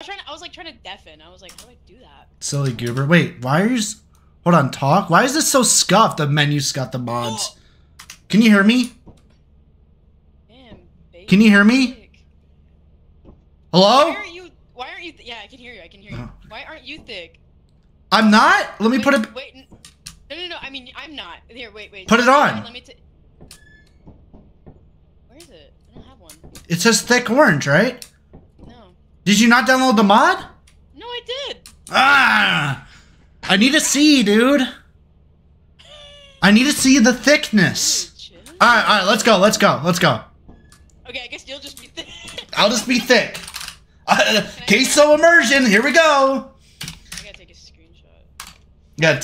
I was like trying to deafen. I was like, how do I do that? Silly goober. Wait, why are you? Hold on, talk. Why is this so scuffed? The menu's got the mods. Can you hear me? Man, baby. Can you hear me? Hello? Why aren't you? Yeah, I can hear you. Oh. Why aren't you thick? I'm not. Let me put it. Wait. No. I mean, I'm not. Here, wait. Put it on. Let me. Where is it? I don't have one. It says thick orange, right? No. Did you not download the mod? No, I did. Ah! I need to see, dude. I need to see the thickness. All right, let's go. Okay, I guess you'll just be thick. I'll just be thick. Queso immersion, here we go. I gotta take a screenshot. Yeah.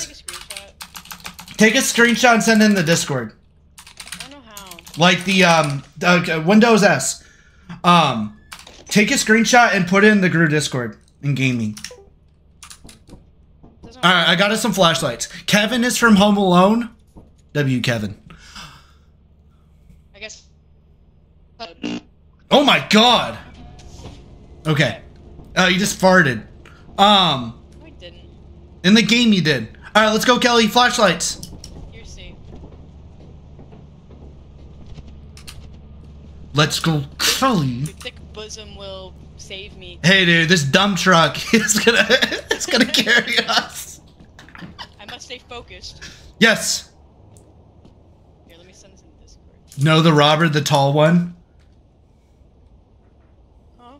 Take a screenshot and send it in the Discord. I don't know how. Like the Windows S. Take a screenshot and put it in the Gru Discord in gaming. All right, I got us some flashlights. Kevin is from Home Alone. W Kevin. I guess. Oh my God. Okay. Oh, you just farted. I didn't. In the game you did. All right, let's go, Kelly. Flashlights. You're safe. Let's go, Kelly. Your thick bosom will save me. Hey, dude, this dumb truck is gonna carry us. I must stay focused. Yes. Here, let me send this in Discord. No, the robber, the tall one. Huh?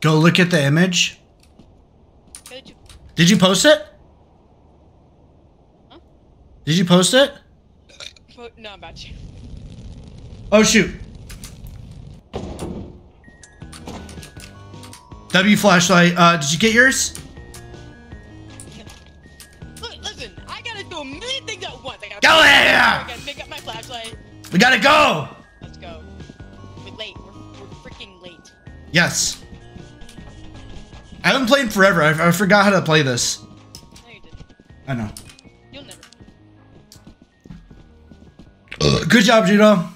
Go look at the image. Did you post it? Huh? Did you post it? No, I'm about to. Oh, shoot. W flashlight. Did you get yours? Go here! Pick up my flashlight. We gotta go! Let's go. We're late. We're freaking late. Yes. I haven't played forever. I forgot how to play this. No, you didn't. I know. You'll never. Good job, Judo.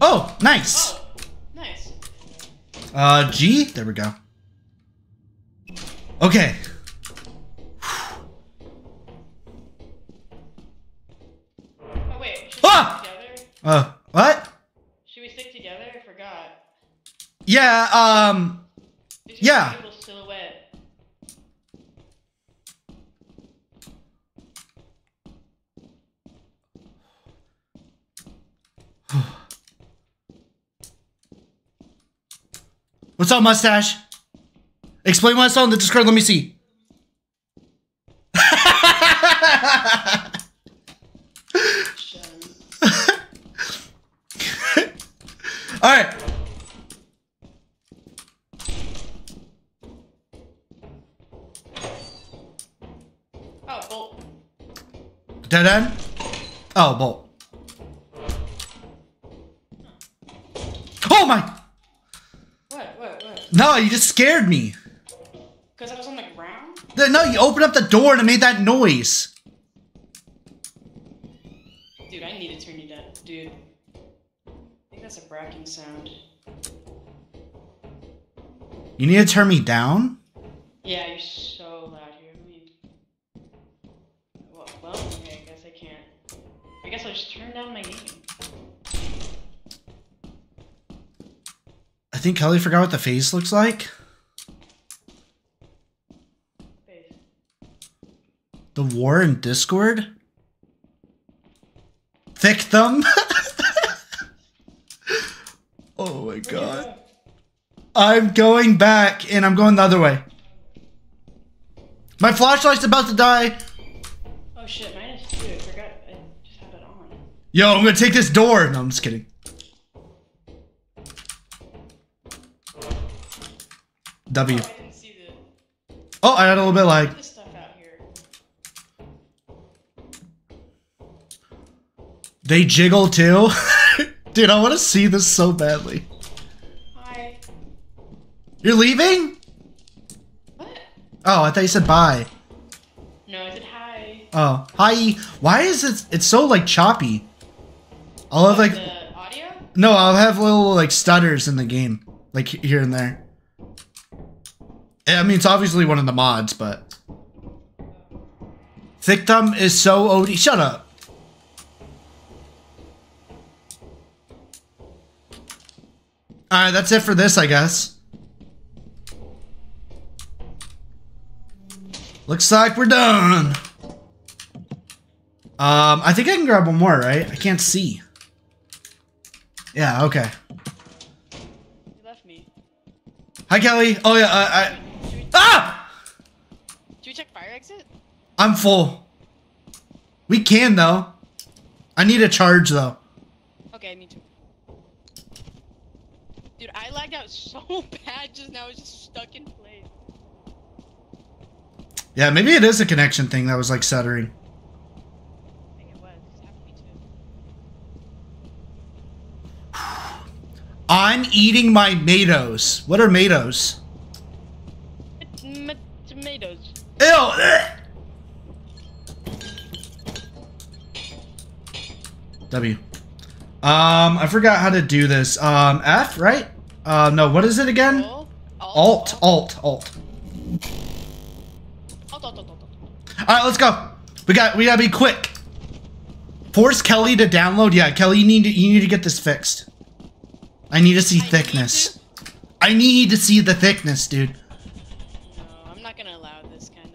Oh, nice. Oh, nice. G? There we go. Okay. What? Should we stick together? I forgot. Yeah, Did you see a little silhouette? What's up, mustache? Explain what I saw in the Discord, let me see. All right. Oh, bolt. Dead end? Oh, bolt. Oh, my. What? No, you just scared me. Because I was on the ground? No, you opened up the door and it made that noise. Dude, I need to turn you down, dude. That's a bracking sound. You need to turn me down? Yeah, you're so loud. You hear me? Well, okay, I guess I can't. I guess I'll just turn down my game. I think Kelly forgot what the face looks like. Face. The war in Discord? Thick thumb? Oh my God. I'm going back and I'm going the other way. My flashlight's about to die. Oh shit, mine is too. I forgot I just had it on. Yo, I'm gonna take this door. No, I'm just kidding. W. Oh, I didn't see the... Oh, I had a little bit of lag. They jiggle too. Dude, I want to see this so badly. Hi. You're leaving? What? Oh, I thought you said bye. No, I said hi. Oh, hi. Why is it? It's so like choppy. I love like. The audio? No, I'll have little like stutters in the game, like here and there. I mean, it's obviously one of the mods, but Thick Thumb is so OD. Shut up. All right, that's it for this, I guess. Looks like we're done. I think I can grab one more, right? I can't see. Yeah, okay. You left me. Hi, Kelly. Oh, yeah, Ah! Should we check fire exit? I'm full. We can, though. I need a charge, though. Okay, me too. Dude, I lagged out so bad just now. I was just stuck in place. Yeah, maybe it is a connection thing that was like stuttering. I think it was. It's happening too. I'm eating my Matos. What are Matos? Tomatoes. Ew! W. I forgot how to do this. F, right? No, what is it again? Alt. All right, let's go. We gotta be quick. Force Kelly to download. Yeah, Kelly, you need to get this fixed. I need to see thickness. I need to see the thickness, dude. No, I'm not gonna allow this kind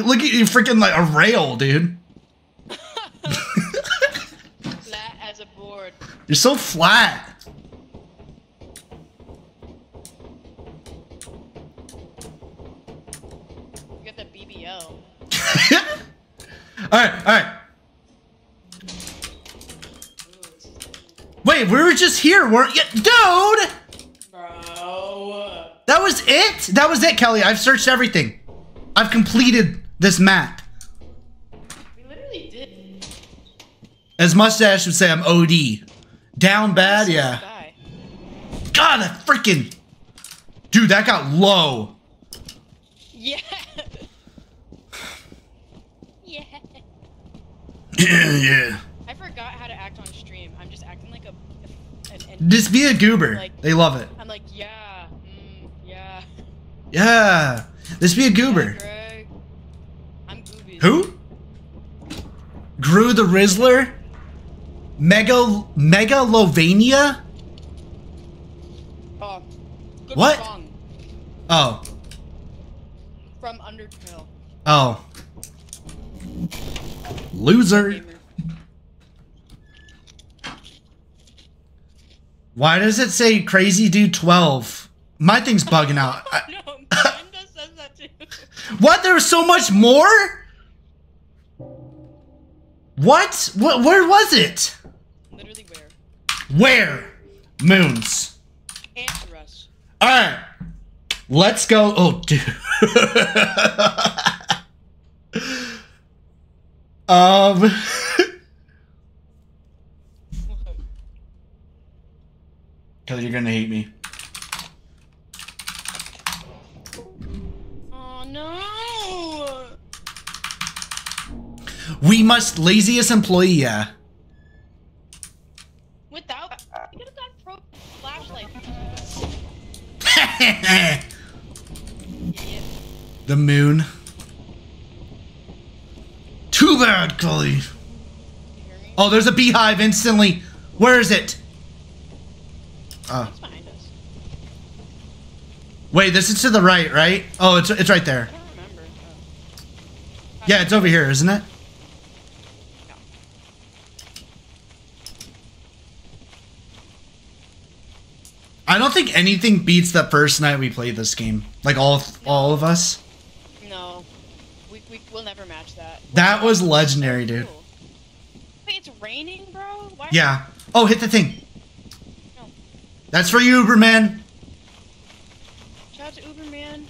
of. Look at you, freaking like a rail, dude. You're so flat. You got the BBL. All right. Wait, we were just here, weren't you? Dude! Bro. That was it? That was it, Kelly. I've searched everything. I've completed this map. We literally did. As Mustache would say, I'm OD. Down bad, yeah. God, that freaking... Dude, that got low. Yeah. Yeah. Yeah. I forgot how to act on stream. I'm just acting like an just be a goober. Like, they love it. I'm like, yeah. Mm, yeah. Yeah. Just be a goober. Yeah, I'm gooby. Who? Gru the Rizzler? Mega Lovania? Oh, good what? Song. Oh. From Undertale. Oh. Loser. Why does it say crazy dude 12? My thing's bugging out. No, mine does says that too. What? There's so much more? What? Where was it? Literally where? Moons. Answer us. All right. Let's go. Oh, dude. Kelly, you're gonna hate me. Oh no. We must laziest employee, yeah. Without you could have got pro flashlight. The moon. Too bad, Cully. Oh, there's a beehive instantly. Where is it? Oh. It's behind us. Wait, this is to the right, right? Oh, it's right there. I don't remember. Oh. Yeah, it's over here, isn't it? I don't think anything beats the first night we played this game. Like all of us. No, we'll never match that. That was legendary, dude. Wait, it's raining, bro. Why? Yeah. Oh, hit the thing. No. That's for you, Uberman. Shout out to Uberman.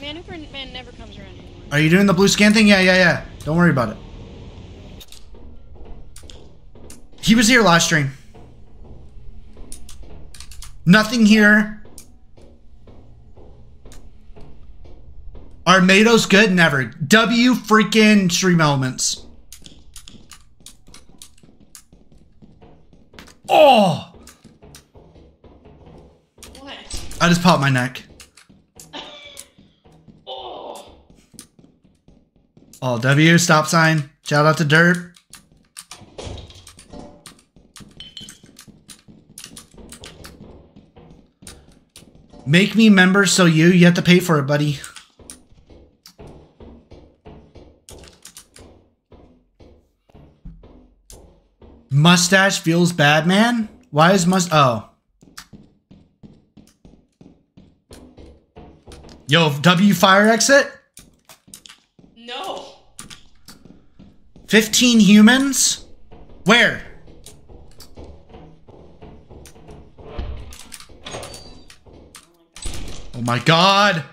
Man, Uberman never comes around anymore. Are you doing the blue scan thing? Yeah. Don't worry about it. He was here last stream. Nothing here. Are Matos good? Never. W freaking stream elements. Oh! Oh! What? I just popped my neck. Oh. All W, stop sign. Shout out to Dirt. Make me member so you have to pay for it, buddy. Mustache feels bad, man. Why is oh. Yo, W fire exit? No. 15 humans? Where? Oh my god.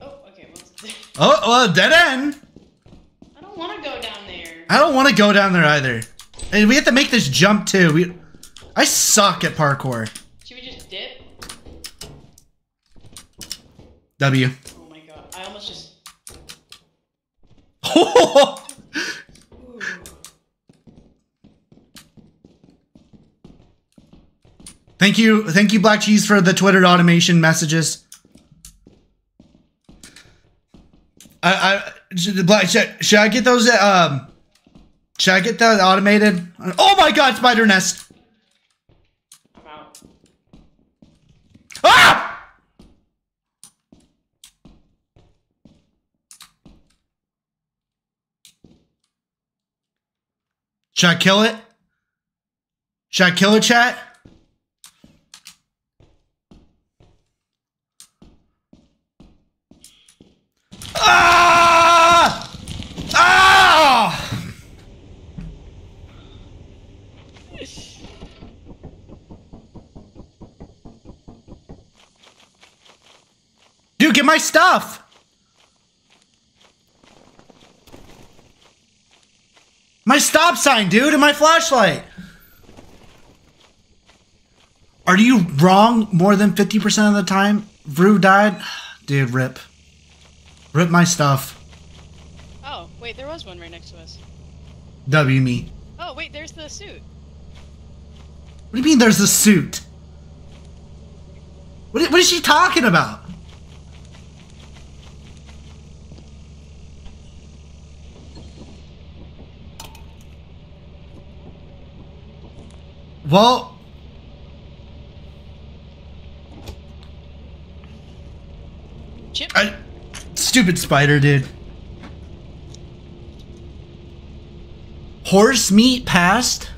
Oh, okay. Oh, well, dead end. I don't want to go down there either. And we have to make this jump too. I suck at parkour. Should we just dip? W. Oh my god. I almost just... Oh! Thank you, Black Cheese, for the Twitter automation messages. Should I get those, should I get that automated? Oh my god, spider nest! I'm out. Ah! Should I kill it? Should I kill it, chat? Ah! Ah! Dude, get my stuff! My stop sign, dude, and my flashlight! Are you wrong more than 50% of the time? Brew died? Dude, rip. Rip my stuff. Oh, wait, there was one right next to us. W me. Oh, wait, there's the suit. What do you mean there's the suit? What is she talking about? Well... Chip? Stupid spider, dude. Horse meat passed?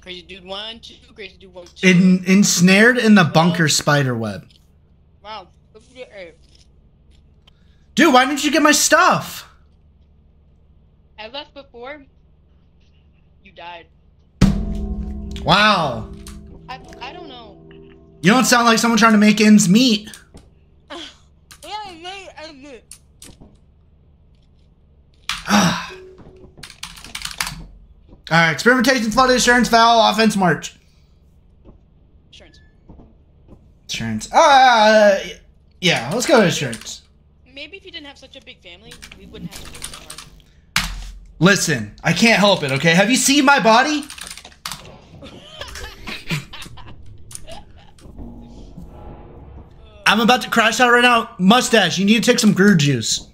Crazy dude 1, 2, crazy dude 1, 2. Ensnared in the bunker spider web. Wow. Dude, why didn't you get my stuff? I left before you died. Wow. I don't know. You don't sound like someone trying to make ends meet. Alright, experimentation, flood, insurance, foul, offense, march. Insurance. Insurance. Yeah, let's go to insurance. Maybe if you didn't have such a big family, we wouldn't have to work so hard. Listen, I can't help it, okay? Have you seen my body? I'm about to crash out right now. Mustache, you need to take some Gru juice.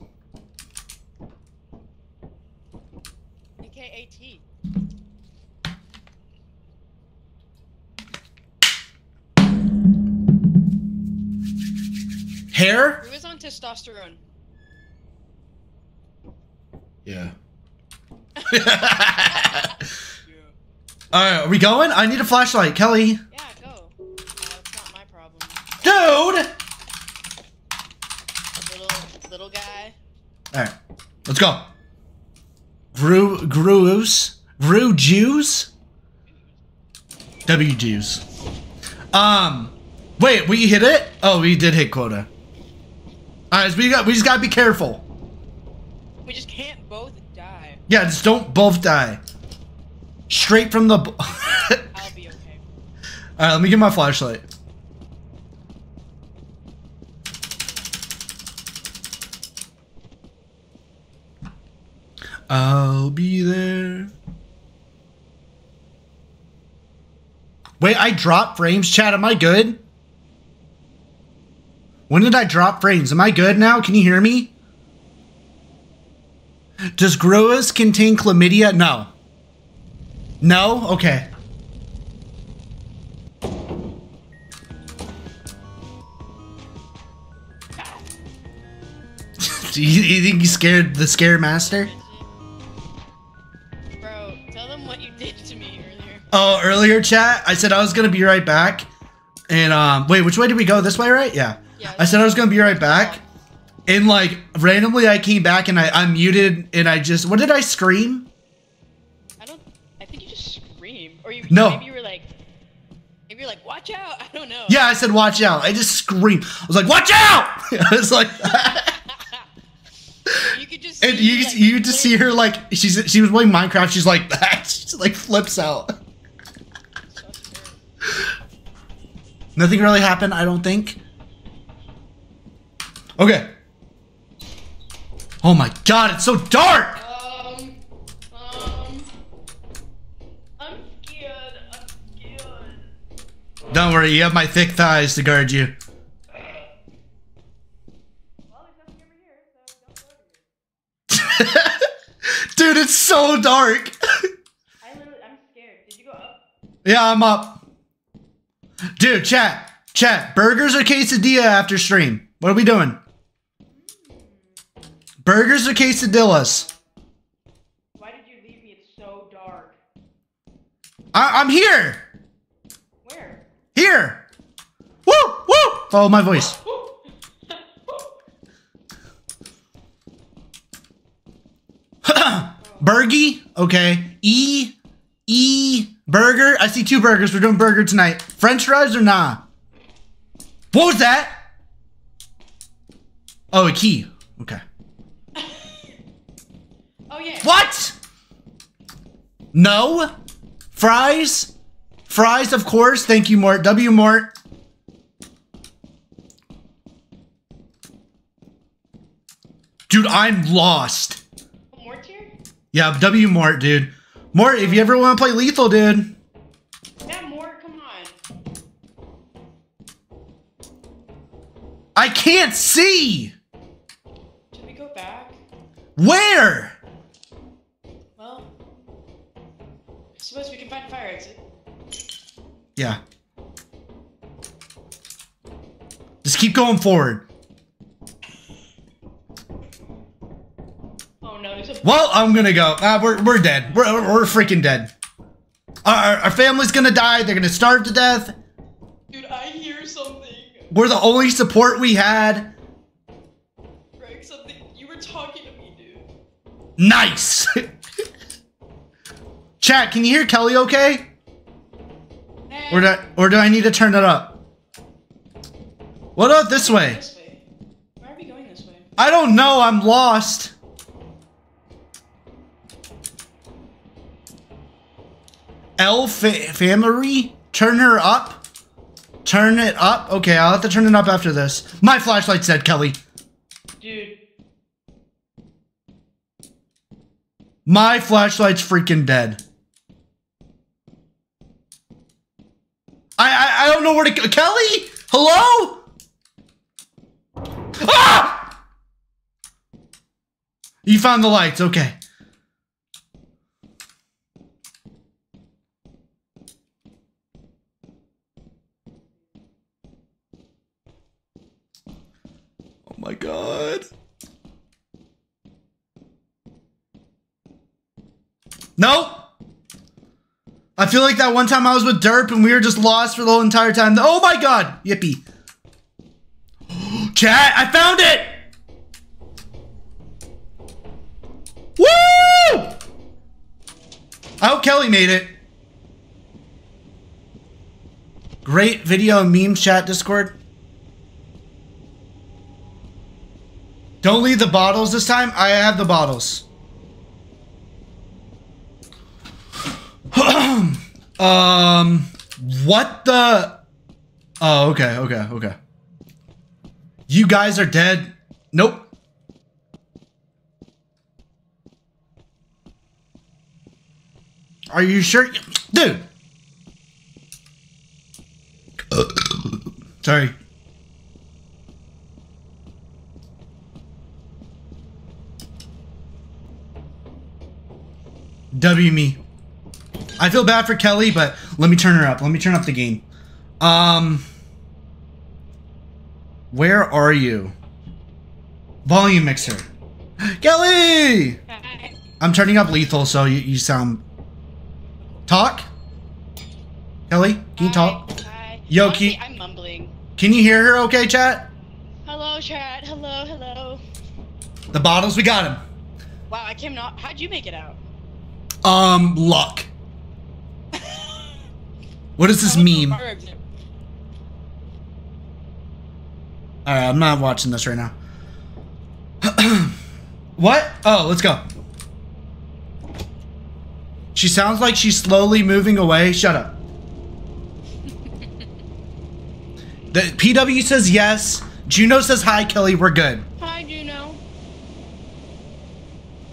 Hair? Who is on testosterone? Yeah. Yeah. Alright, are we going? I need a flashlight, Kelly. Yeah, go. It's not my problem. Dude! Little guy. Alright, let's go. Gru Jews? W Jews. Wait, we hit it? Oh, we did hit quota. Alright, we just gotta be careful. We just can't both die. Yeah, just don't both die. Straight from the... I'll be okay. Alright, let me get my flashlight. I'll be there. Wait, I dropped frames, chat. Am I good? When did I drop frames? Am I good now? Can you hear me? Does Growers contain chlamydia? No. No? Okay. You think you scared the Scare Master? Bro, tell them what you did to me earlier. Oh, earlier, chat? I said I was going to be right back. And, wait, which way did we go? This way, right? Yeah. I said I was going to be right back. And, like, randomly I came back and I muted and I just... What did I scream? I think you just screamed. Or you, no. Maybe you were like... Maybe you're like, watch out. I don't know. Yeah, I said watch out. I just screamed. I was like, watch out! I was like... You could just see, and you, like, you just see her like she was playing Minecraft. She's like that. She like flips out. Nothing really happened, I don't think. Okay. Oh my god, it's so dark. I'm scared. I'm scared. Don't worry, you have my thick thighs to guard you. Dude, it's so dark. I'm scared. Did you go up? Yeah, I'm up. Dude, chat. Burgers or quesadilla after stream? What are we doing? Burgers or quesadillas? Why did you leave me? It's so dark. I'm here. Where? Here. Woo, woo. Follow my voice. Burgie? Okay. Burger? I see two burgers. We're doing burger tonight. French fries or nah? What was that? Oh, a key. Okay. Oh, yeah. What? No? Fries? Fries, of course. Thank you, Mort. W. Mort. Dude, I'm lost. Yeah, W Mort, dude. Mort, if you ever want to play Lethal, dude. Yeah, Mort, come on. I can't see! Should we go back? Where? Well, I suppose we can find a fire exit. Yeah. Just keep going forward. Well, I'm gonna go. We're dead. We're freaking dead. Our family's gonna die. They're gonna starve to death. Dude, I hear something. We're the only support we had. Greg, something. You were talking to me, dude. Nice. Chat, can you hear Kelly okay? Hey. Or do I need to turn it up? What up this way? This way? Why are we going this way? I don't know. I'm lost. L family, turn her up. Turn it up. Okay, I'll have to turn it up after this. My flashlight's dead, Kelly. Dude. My flashlight's freaking dead. I don't know where to go. Kelly? Hello? Ah! You found the lights. Okay. Oh my god. Nope. I feel like that one time I was with Derp and we were just lost for the whole entire time. Oh my god. Yippee. Chat, I found it. Woo! I hope Kelly made it. Great video and meme chat Discord. Don't leave the bottles this time. I have the bottles. What the? Oh, okay. You guys are dead. Nope. Are you sure? Dude! Sorry. W me. I feel bad for Kelly, but let me turn her up. Let me turn up the game. Where are you? Volume mixer. Kelly! I'm turning up lethal, so you sound... Talk? Kelly, can you talk? Hi. Yo, okay, I'm mumbling. Can you hear her okay, chat? Hello, chat. Hello, hello. The bottles, we got them. Wow, I cannot... How'd you make it out? Luck. What is this meme? Alright, I'm not watching this right now. What? Oh, let's go. She sounds like she's slowly moving away. Shut up. The PW says yes. Juno says hi, Kelly. We're good. Hi, Juno.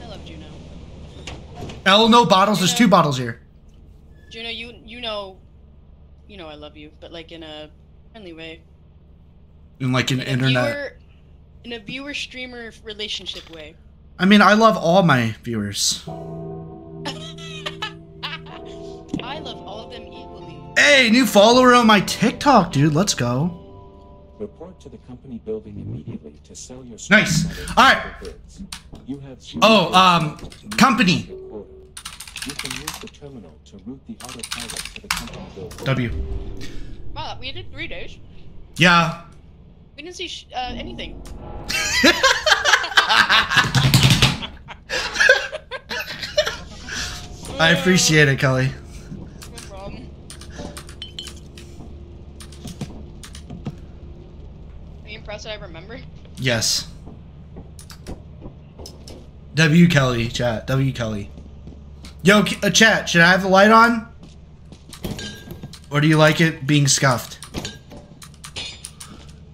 I love Juno. L, no bottles. Juno. There's two bottles here. Juno, you know I love you, but like in a friendly way. In like an internet. In a viewer streamer relationship way. I mean, I love all my viewers. I love all of them equally. Hey, new follower on my TikTok, dude. Let's go. Report to the company building immediately to sell your. Nice. All right. You have company. You can use the terminal to route the autopilot to the company building. W. Wow, we did 3 days. Yeah. We didn't see anything. I appreciate it, Kelly. No problem. Are you impressed that I remember? Yes. W Kelly, chat. W Kelly. Yo, chat, should I have the light on? Or do you like it being scuffed?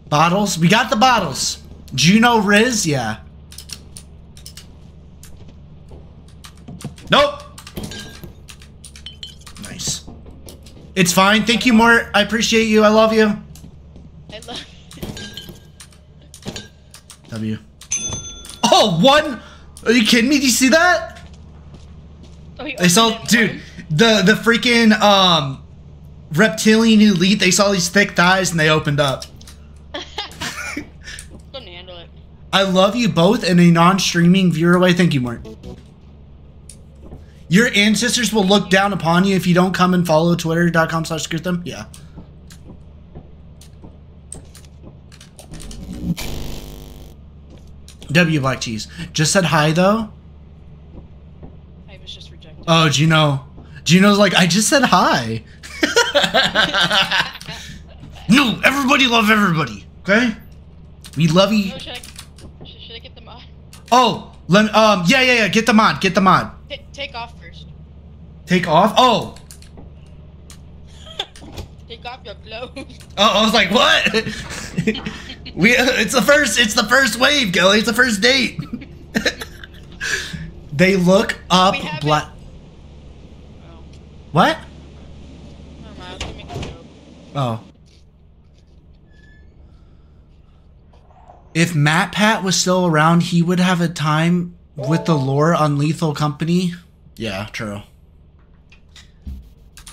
Bottles? We got the bottles. Juno Riz? Yeah. Nope. Nice. It's fine. Thank you, Mort. I appreciate you. I love you. I love you. W. Oh, one? Are you kidding me? Do you see that? Oh, they saw, dude, the freaking reptilian elite. They saw these thick thighs and they opened up. I love you both in a non-streaming viewer way. Thank you, Mark. Your ancestors will look down upon you if you don't come and follow twitter.com/Gruthum. Yeah. W Black Cheese. Just said hi, though. I was just rejected. Oh, Gino. Gino's like, I just said hi. No, everybody love everybody. Okay? We love you. No, oh, yeah, get the mod, get the mod. Take off first. Take off? Oh. Take off your clothes. Oh, I was like, what? it's the first wave, Kelly. It's the first date. They look up black. Oh. What? No, I was gonna make a joke. Oh. If Matt Pat was still around, he would have a time with the lore on Lethal Company. Yeah, true.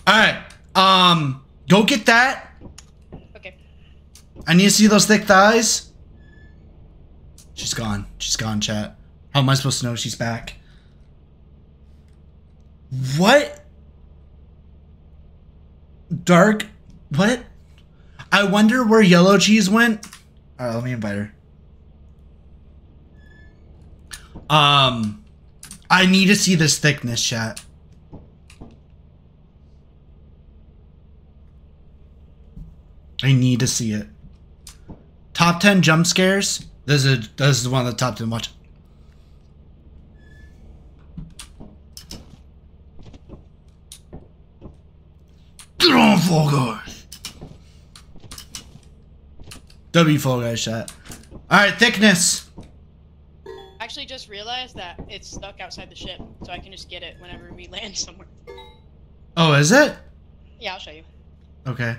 Alright. Go get that. Okay. I need to see those thick thighs. She's gone. She's gone, chat. How am I supposed to know she's back? What? Dark? What? I wonder where Yellow Cheese went. Alright, let me invite her. I need to see this thickness, chat. I need to see it. Top 10 jump scares. This is one of the top 10. Watch. Get on, Fall Guys. W Fall Guys, chat. All right, thickness. actually just realized that it's stuck outside the ship, so I can just get it whenever we land somewhere. Oh, is it? Yeah, I'll show you. Okay.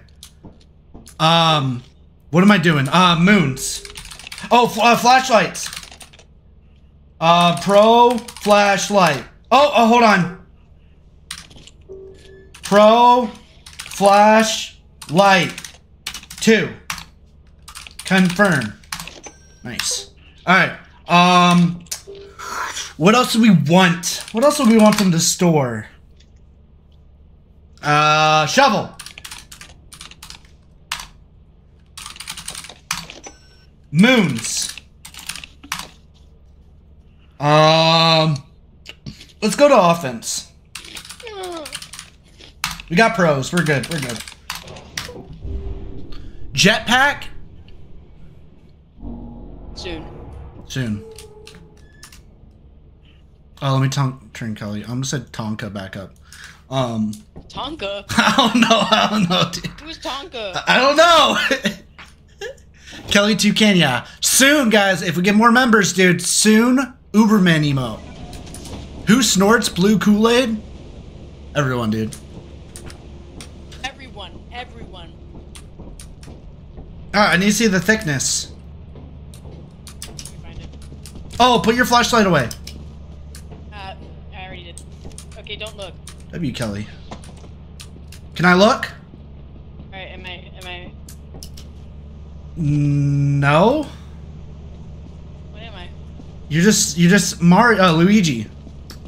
What am I doing? Moons. Oh, flashlights. Pro flashlight. Oh, hold on. Pro flashlight 2. Confirm. Nice. All right. What else do we want? What else do we want from the store? Shovel. Moons. Let's go to offense. We got pros. We're good. We're good. Jetpack? Soon. Soon. Oh, let me turn Kelly. I'm gonna set Tonka back up. Tonka? I don't know, dude. Who's Tonka? I don't know. Kelly to Kenya. Soon, guys, if we get more members, dude, soon, Uberman emote. Who snorts blue Kool-Aid? Everyone, dude. Everyone. Everyone. Alright, I need to see the thickness. Find it. Oh, put your flashlight away. I already did. Okay, don't look. W, Kelly. Can I look? Alright, am I... No. What am I? You're just Mario, Luigi.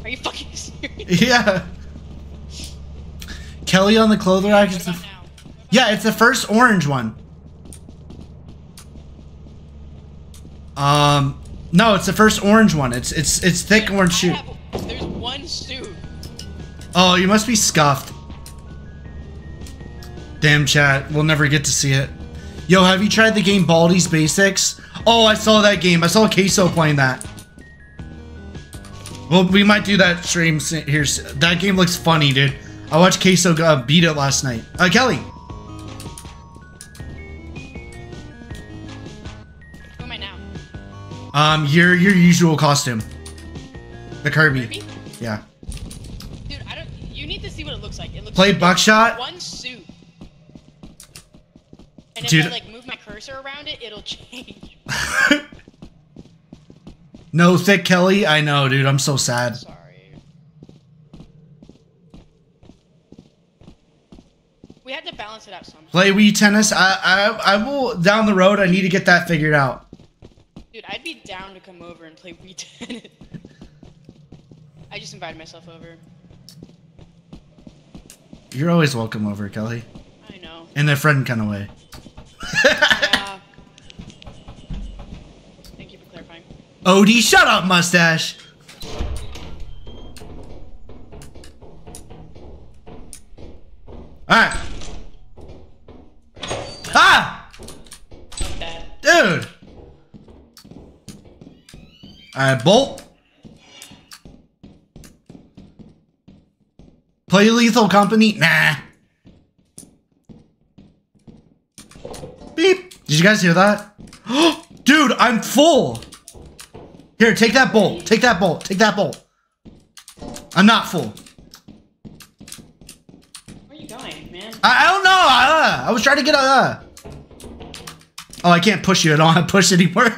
Are you fucking serious? Yeah. Kelly on the clothing rack. What about now? Yeah, it's the first orange one. No, it's the first orange one. It's thick orange suit. There's one suit. Oh, you must be scuffed. Damn, chat. We'll never get to see it. Yo, have you tried the game Baldi's Basics? Oh, I saw that game. I saw Queso playing that. Well, we might do that stream here. That game looks funny, dude. I watched Queso beat it last night. Kelly. Who am I now? Your usual costume. The Kirby. Kirby? Yeah. Dude, I don't. You need to see what it looks like. It looks. Play like Buckshot. One suit. And if I, like, move my cursor around it, it'll change. No, thick Kelly. I know, dude. I'm so sad. Sorry. We had to balance it out somehow. Play Wii Tennis. I will, down the road, I need to get that figured out. Dude, I'd be down to come over and play Wii Tennis. I just invited myself over. You're always welcome over, Kelly. I know. In a friend kind of way. Yeah. Thank you for clarifying. Odie, shut up, mustache. All right. Ah, dude. All right, bolt. Play Lethal Company? Nah. Beep. Did you guys hear that? Dude, I'm full. Here, take that bowl. Take that bowl. Take that bowl. I'm not full. Where are you going, man? I don't know. I was trying to get a... Oh, I can't push you. I don't have to push anymore. Dude,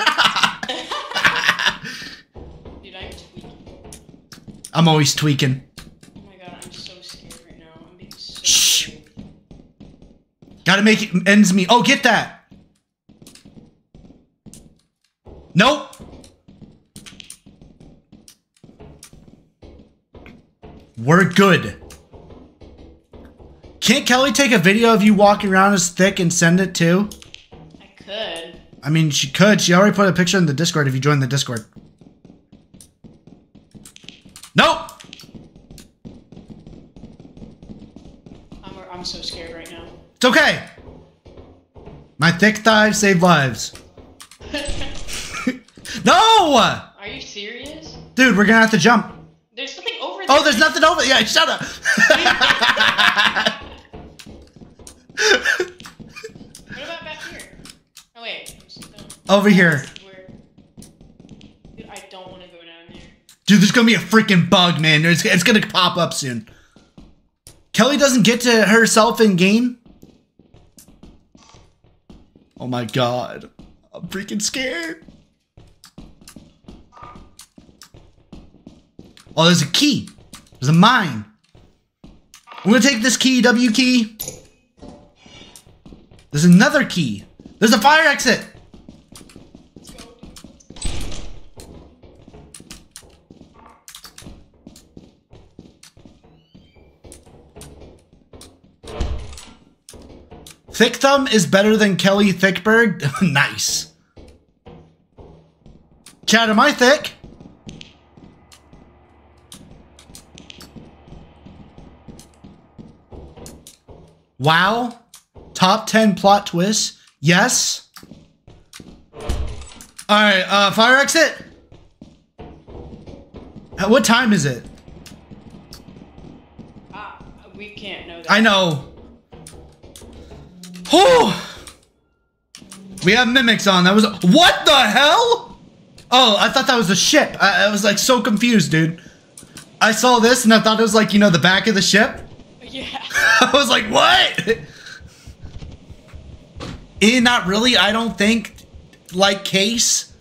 I'm tweaking. I'm always tweaking. Oh my god, I'm so scared right now. I'm being so... Shh. Gotta make it ends meet. Oh, get that! Nope! We're good. Can't Kelly take a video of you walking around as thick and send it too? I could. I mean, she could. She already put a picture in the Discord if you join the Discord. Nope! I'm so scared right now. It's okay. My thick thighs save lives. No! Are you serious? Dude, we're gonna have to jump. There's something over there. Oh, there's nothing over there. Yeah, shut up. What about back here? Oh, wait. Over here. Dude, I don't want to go down there. Dude, there's gonna be a freaking bug, man. It's gonna pop up soon. Kelly doesn't get to herself in game. Oh my god. I'm freaking scared. Oh, there's a key. There's a mine. I'm gonna take this key, W key. There's another key. There's a fire exit. Thick Thumb is better than Kelly Thickberg? Nice. Chad, am I thick? Wow. Top 10 plot twist. Yes. Alright, fire exit? At what time is it? We can't know that. I know. Oh, we have mimics on. That was what the hell? Oh, I thought that was a ship. I was like so confused, dude. I saw this and I thought it was like, you know, the back of the ship. Yeah. I was like, what? Eh, not really. I don't think like case.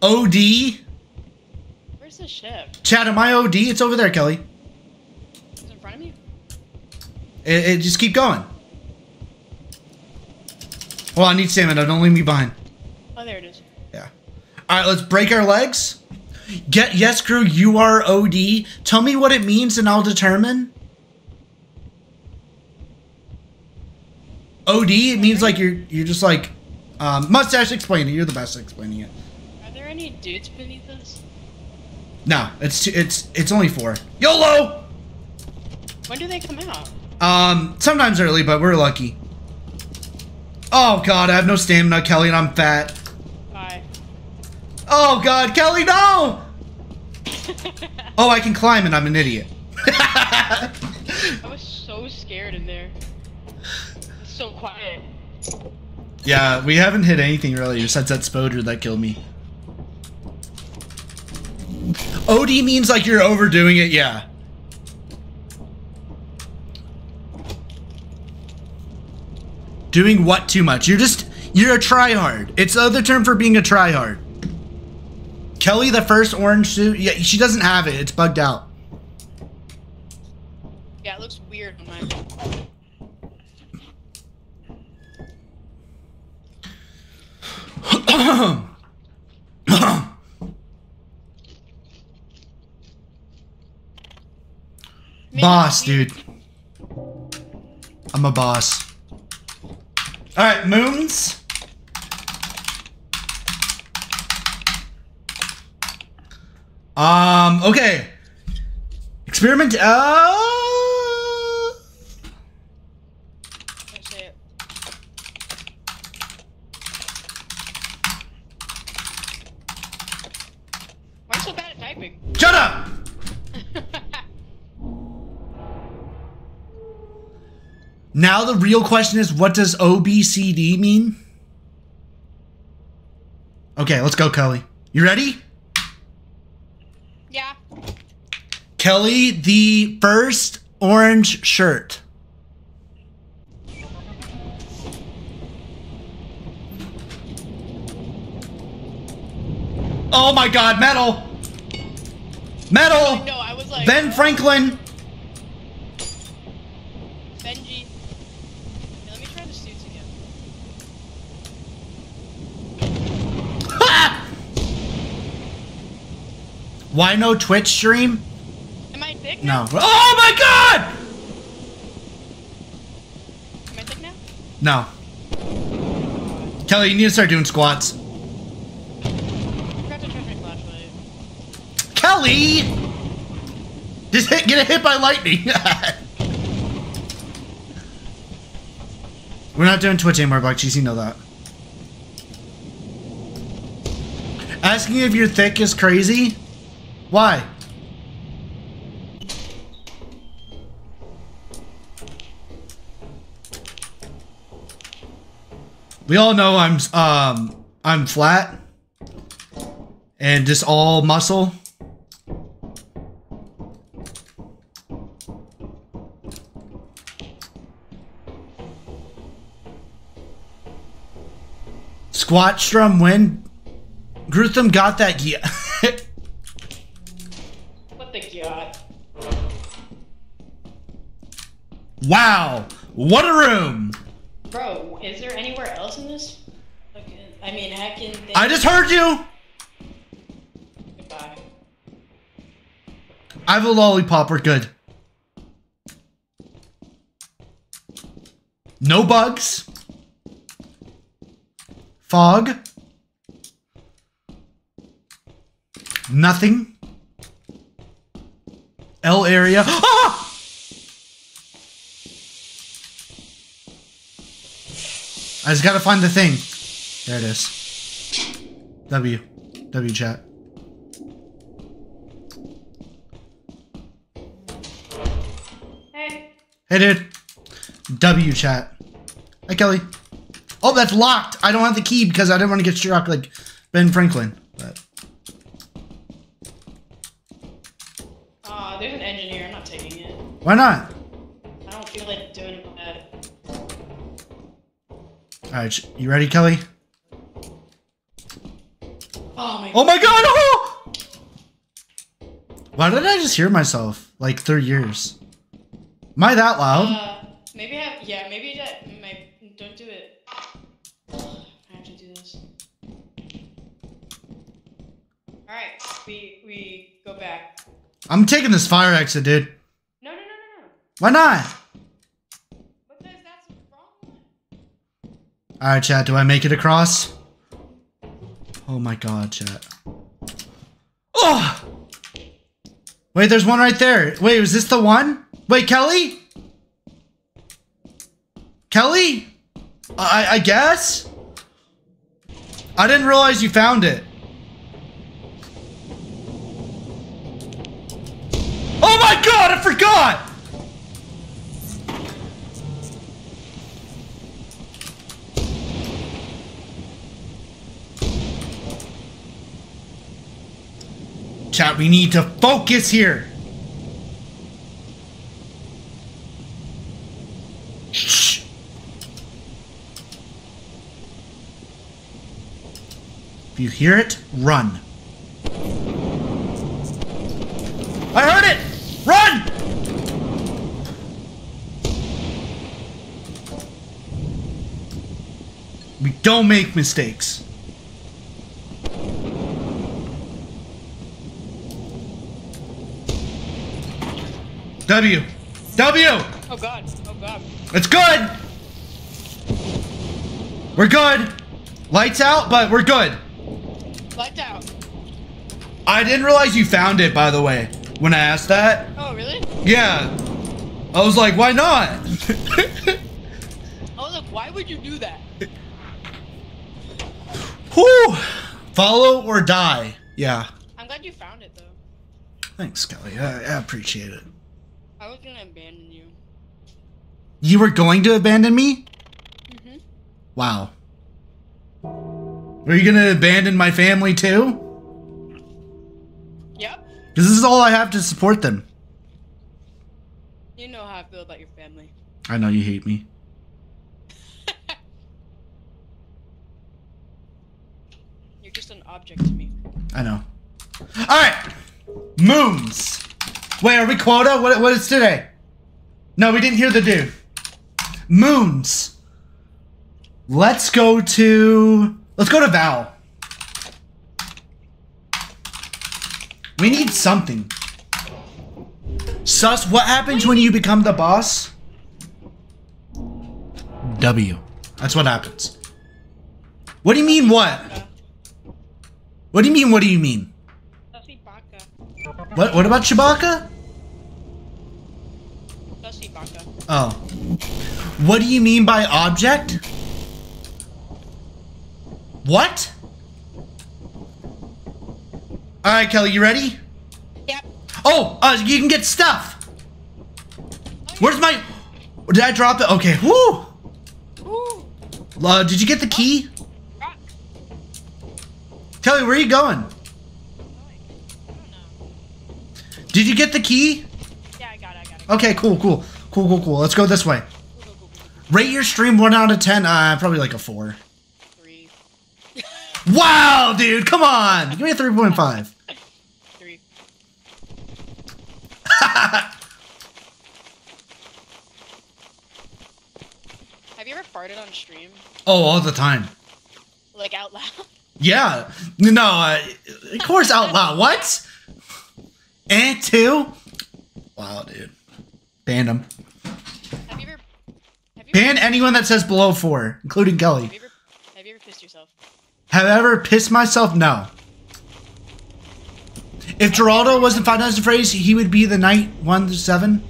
OD. Where's the ship? Chad, am I OD? It's over there, Kelly. Is it in front of me? It just keep going. Well, I need stamina. Don't leave me behind. Oh, there it is. Yeah. All right, let's break our legs. Get yes, crew. You are OD. Tell me what it means, and I'll determine. OD. It means like you're just like mustache. Explain it. You're the best at explaining it. Are there any dudes beneath us? No. It's only 4. YOLO. When do they come out? Sometimes early, but we're lucky. Oh god, I have no stamina, Kelly, and I'm fat. Bye. Oh god, Kelly, no! Oh, I can climb and I'm an idiot. I was so scared in there. It's so quiet. Yeah, we haven't hit anything really since that Spoder that killed me. OD means like you're overdoing it, yeah. Doing what too much? You're a tryhard. It's the other term for being a tryhard. Kelly, the first orange suit, yeah, she doesn't have it. It's bugged out. Yeah, it looks weird on mine. Boss, dude. I'm a boss. All right, moons. Okay. Experiment. That's it. Why are you so bad at typing? Shut up. Now the real question is, what does OBCD mean? Okay, let's go, Kelly. You ready? Yeah. Kelly, the first orange shirt. Oh my god, metal! Metal! No, I was like... Ben Franklin! Benji. Why no Twitch stream? Am I thick now? No. Oh my god! Am I thick now? No. Kelly, you need to start doing squats. I forgot to charge my flashlight. Kelly! Just get hit by lightning. We're not doing Twitch anymore, Black Cheese, you know that. Asking if you're thick is crazy. Why? We all know I'm flat and just all muscle. Squatstrom win. Gruthum got that gear. What the god? Wow, what a room. Bro, is there anywhere else in this? I mean, I can think. I just heard you. Goodbye. I have a lollipop. We're good. No bugs. Fog. Nothing. L area. Ah! I just gotta find the thing. There it is. W. W chat. Hey. Hey, dude. W chat. Hey, Kelly. Oh, that's locked. I don't have the key because I didn't want to get struck like Ben Franklin. But. There's an engineer. I'm not taking it. Why not? I don't feel like doing it. All right, you ready, Kelly? Oh my god! Oh! Why did I just hear myself like 3 years? Am I that loud? Maybe I have, yeah, maybe that. Maybe, don't do it. I have to do this. All right, we go back. I'm taking this fire exit, dude. No. Why not? All right, chat, do I make it across? Oh my god, chat. Oh! Wait, there's one right there. Wait, was this the one? Wait, Kelly? Kelly? I guess? I didn't realize you found it. Oh my god, I forgot! Chat, we need to focus here. Shh. If you hear it, run. I heard it! Run! We don't make mistakes. W. W! Oh god, oh god. It's good! We're good! Lights out, but we're good. Lights out. I didn't realize you found it, by the way, when I asked that. Oh, really? Yeah. I was like, why not? I was like, why would you do that? Whew! Follow or die. Yeah. I'm glad you found it, though. Thanks, Kelly. I appreciate it. I was gonna abandon you. You were going to abandon me? Mm-hmm. Wow. Were you gonna abandon my family too? Yep. Because this is all I have to support them. You know how I feel about your family. I know you hate me. You're just an object to me. I know. Alright! Moons! Wait, are we quota? What is today? No, we didn't hear the dude. Moons. Let's go to Val. We need something. Sus, what happens when you become the boss? W. That's what happens. What do you mean what? What do you mean what do you mean? What about Chewbacca? Oh. What do you mean by object? What? Alright, Kelly, you ready? Yep. Oh, you can get stuff! Where's my... Did I drop it? Okay, woo! Did you get the key? Kelly, where are you going? Did you get the key? Yeah, I got it. Okay, cool. Let's go this way. Cool. Rate your stream 1 out of 10. Probably like a 4. 3. Wow, dude, come on. Give me a 3.5. 3. Have you ever farted on stream? Oh, all the time. Like out loud? Yeah. No, of course out loud. What? And 2? Wow, dude. Banned him. Ban anyone that says below 4, including Kelly. Have you ever pissed yourself? Have I ever pissed myself? No. If Geraldo wasn't 5 Nights at Freddy's, he would be the night 1 to 7.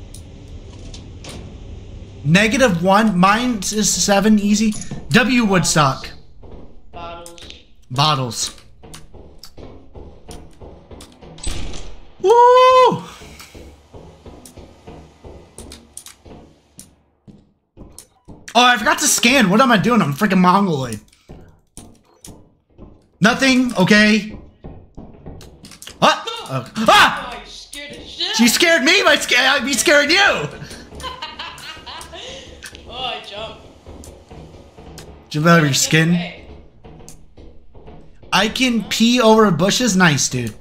-1. Mine is 7. Easy. W Woodstock. Bottles. Woo! Oh, I forgot to scan. What am I doing? I'm freaking Mongoloid. Nothing. Okay. What? Ah! Oh. Ah! Oh, scared the shit. She scared me. I'd be scaring you. Oh, I jumped. Did you value your skin? I can pee over bushes. Nice, dude.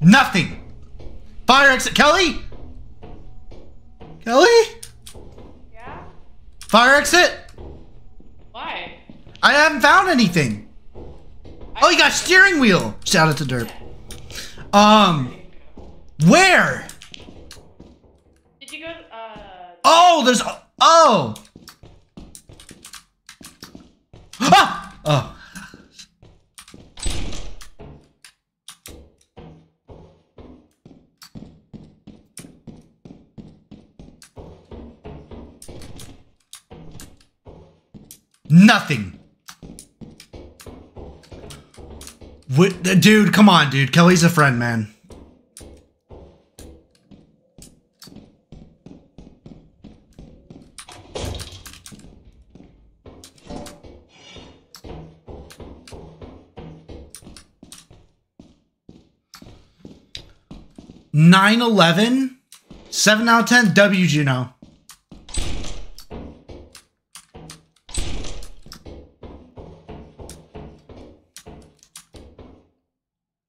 Nothing. Fire exit. Kelly? Kelly? Yeah? Fire exit? Why? I haven't found anything. Oh, you got steering wheel. Shout out to Derp. Where? Did you go oh, there's... Oh! Ah! Oh. Nothing. Dude, come on, dude. Kelly's a friend, man. -11. 7 out of 10. W, Juno.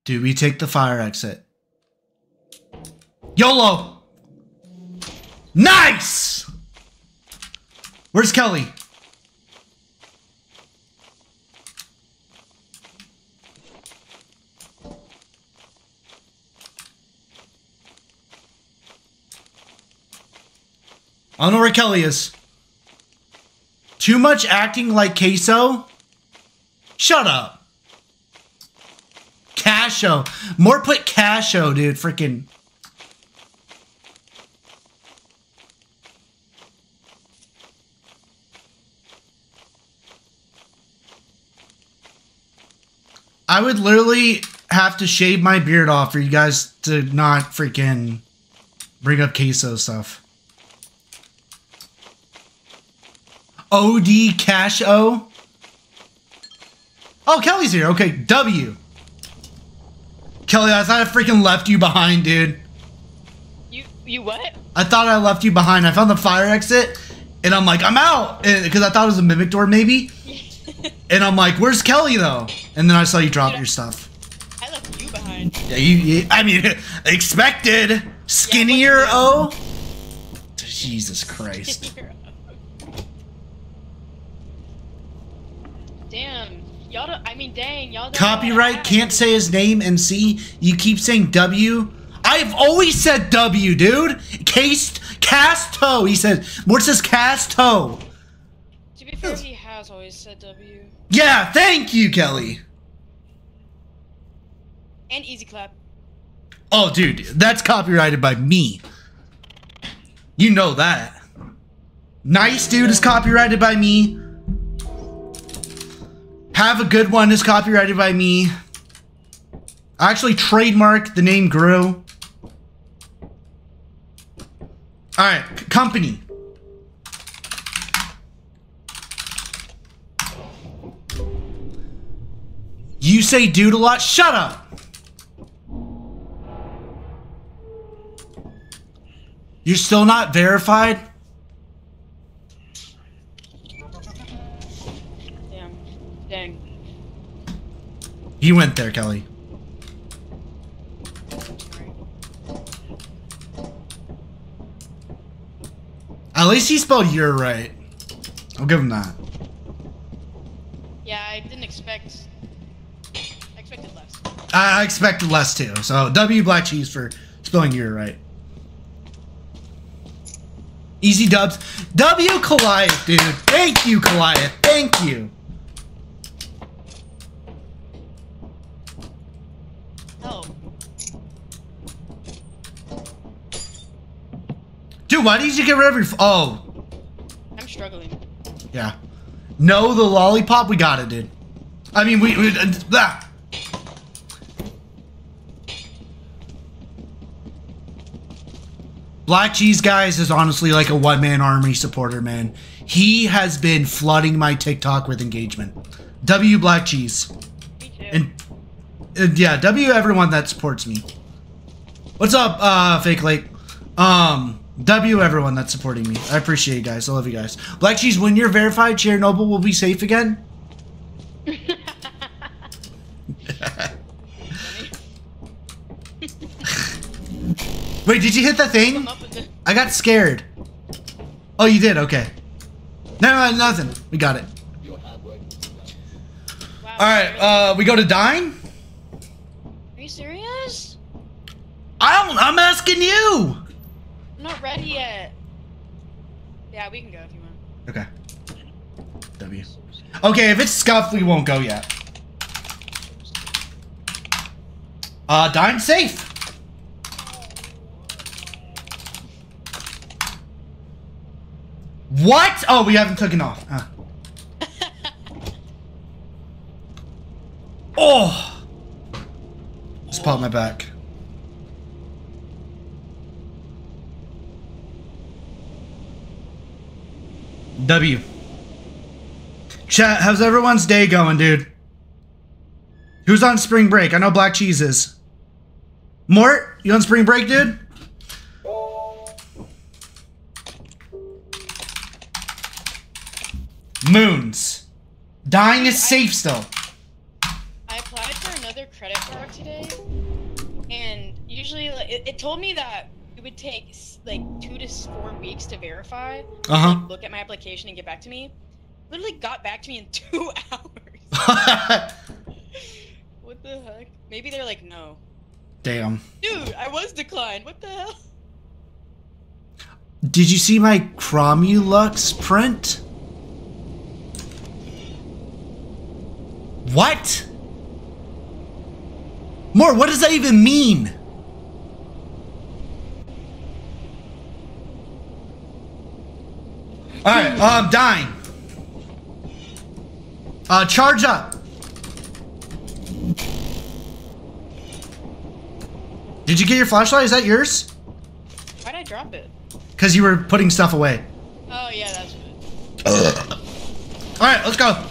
Do we take the fire exit? YOLO! Nice! Where's Kelly? I don't know where Kelly is. Too much acting like queso? Shut up. Casho. More put Casho, dude. Freaking. I would literally have to shave my beard off for you guys to not freaking bring up queso stuff. OD Casho. Oh, Kelly's here. Okay, W. Kelly, I thought I freaking left you behind, dude. You what? I thought I left you behind. I found the fire exit, and I'm like, I'm out! Because I thought it was a mimic door, maybe. And I'm like, where's Kelly, though? And then I saw you drop your stuff. I left you behind. Yeah, I mean, expected. Skinnier, yeah, O. Jesus Christ. Damn. Y'all don't, I mean, dang, y'all don't. Copyright, can't say his name, and C. You keep saying W. I've always said W, dude. Casto, he said. What says Casto? To be fair, he has always said W. Yeah, thank you, Kelly. And easy clap. Oh, dude, that's copyrighted by me. You know that. Nice, dude, is copyrighted by me. Have a good one is copyrighted by me. I actually trademarked the name Gru. Alright, company. You say dude a lot? Shut up! You're still not verified? Damn. Dang. You went there, Kelly. At least he spelled your right. I'll give him that. Yeah, I didn't expect... I expected less. I expected less too. So, W Black Cheese for spelling your right. Easy dubs. W Goliath, dude. Thank you, Goliath. Thank you. Dude, why did you get rid of your... Oh. I'm struggling. Yeah. No, the lollipop, we got it, dude. I mean, we that. Black Cheese, guys, is honestly like a one-man army supporter, man. He has been flooding my TikTok with engagement. W Black Cheese. Me too. And yeah, W everyone that supports me. What's up, Fake Lake? W everyone that's supporting me. I appreciate you guys. I love you guys. Black Cheese, when you're verified, Chernobyl will be safe again. Wait, did you hit that thing? I got scared. Oh, you did? Okay. No, nothing. We got it. All right, we go to dine? Are you serious? I'm asking you. I'm not ready yet. Yeah, we can go if you want. Okay. W. Okay, if it's scuffed, we won't go yet. Dine safe. What? Oh, we haven't taken off. Oh. Just popped my back. W. Chat, how's everyone's day going, dude? Who's on spring break? I know Black Cheese is. Mort, you on spring break, dude? Moons. Dying is safe still. I applied for another credit card today, and usually it told me that it would take like 2 to 4 weeks to verify. Like, look at my application and get back to me. Literally got back to me in 2 hours. What the heck? Maybe they're like, no. Damn. Dude, I was declined. What the hell? Did you see my Cromulux print? What? More, what does that even mean? All right, dying. Charge up. Did you get your flashlight? Is that yours? Why'd I drop it? Because you were putting stuff away. Oh, yeah, that's good. All right, let's go.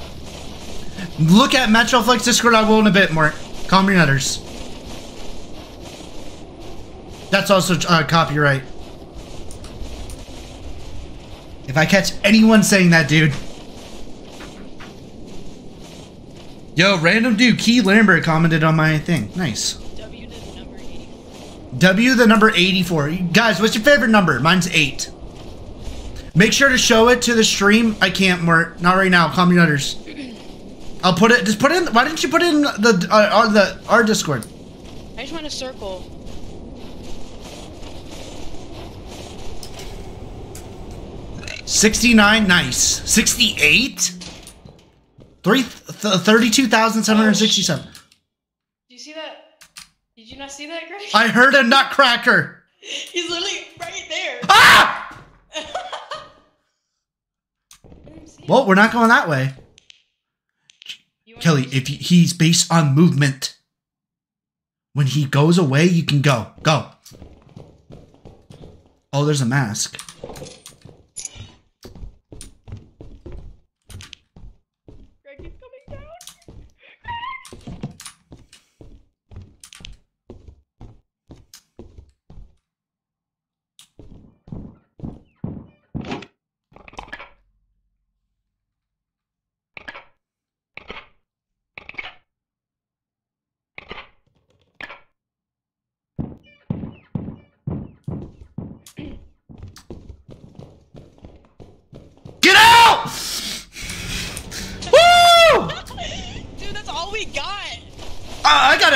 Look at Metroflex Discord. I will in a bit more. Calm your nutters. That's also copyright. If I catch anyone saying that, dude. Yo, random dude, Key Lambert commented on my thing. Nice. W to the number 84. W the number 84. Guys, what's your favorite number? Mine's 8. Make sure to show it to the stream. I can't, Mort. Not right now. Calm your nutters. I'll put it. Just put it in. Why didn't you put it in our Discord? I just want a circle. Nice. 69, nice. 68? 32,767. Did you see that? Did you not see that, Greg? I heard a nutcracker. He's literally right there. Ah! Well, we're not going that way. Kelly, if he's based on movement. When he goes away, you can go. Go. Oh, there's a mask. Greg is coming down.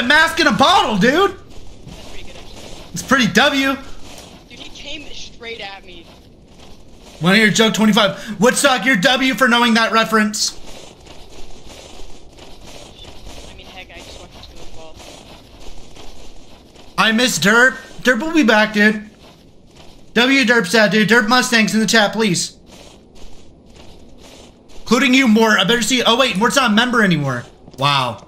Mask in a bottle, dude. That's pretty good, actually. It's pretty W. Dude, he came straight at me. Want to hear joke 25? Woodstock, you're W for knowing that reference. I mean, heck, I just watched this go ball. I miss Derp. Derp will be back, dude. W Derp's out, dude. Derp Mustangs in the chat, please. Including you, Mort. I better see. Oh wait, Mort's not a member anymore. Wow.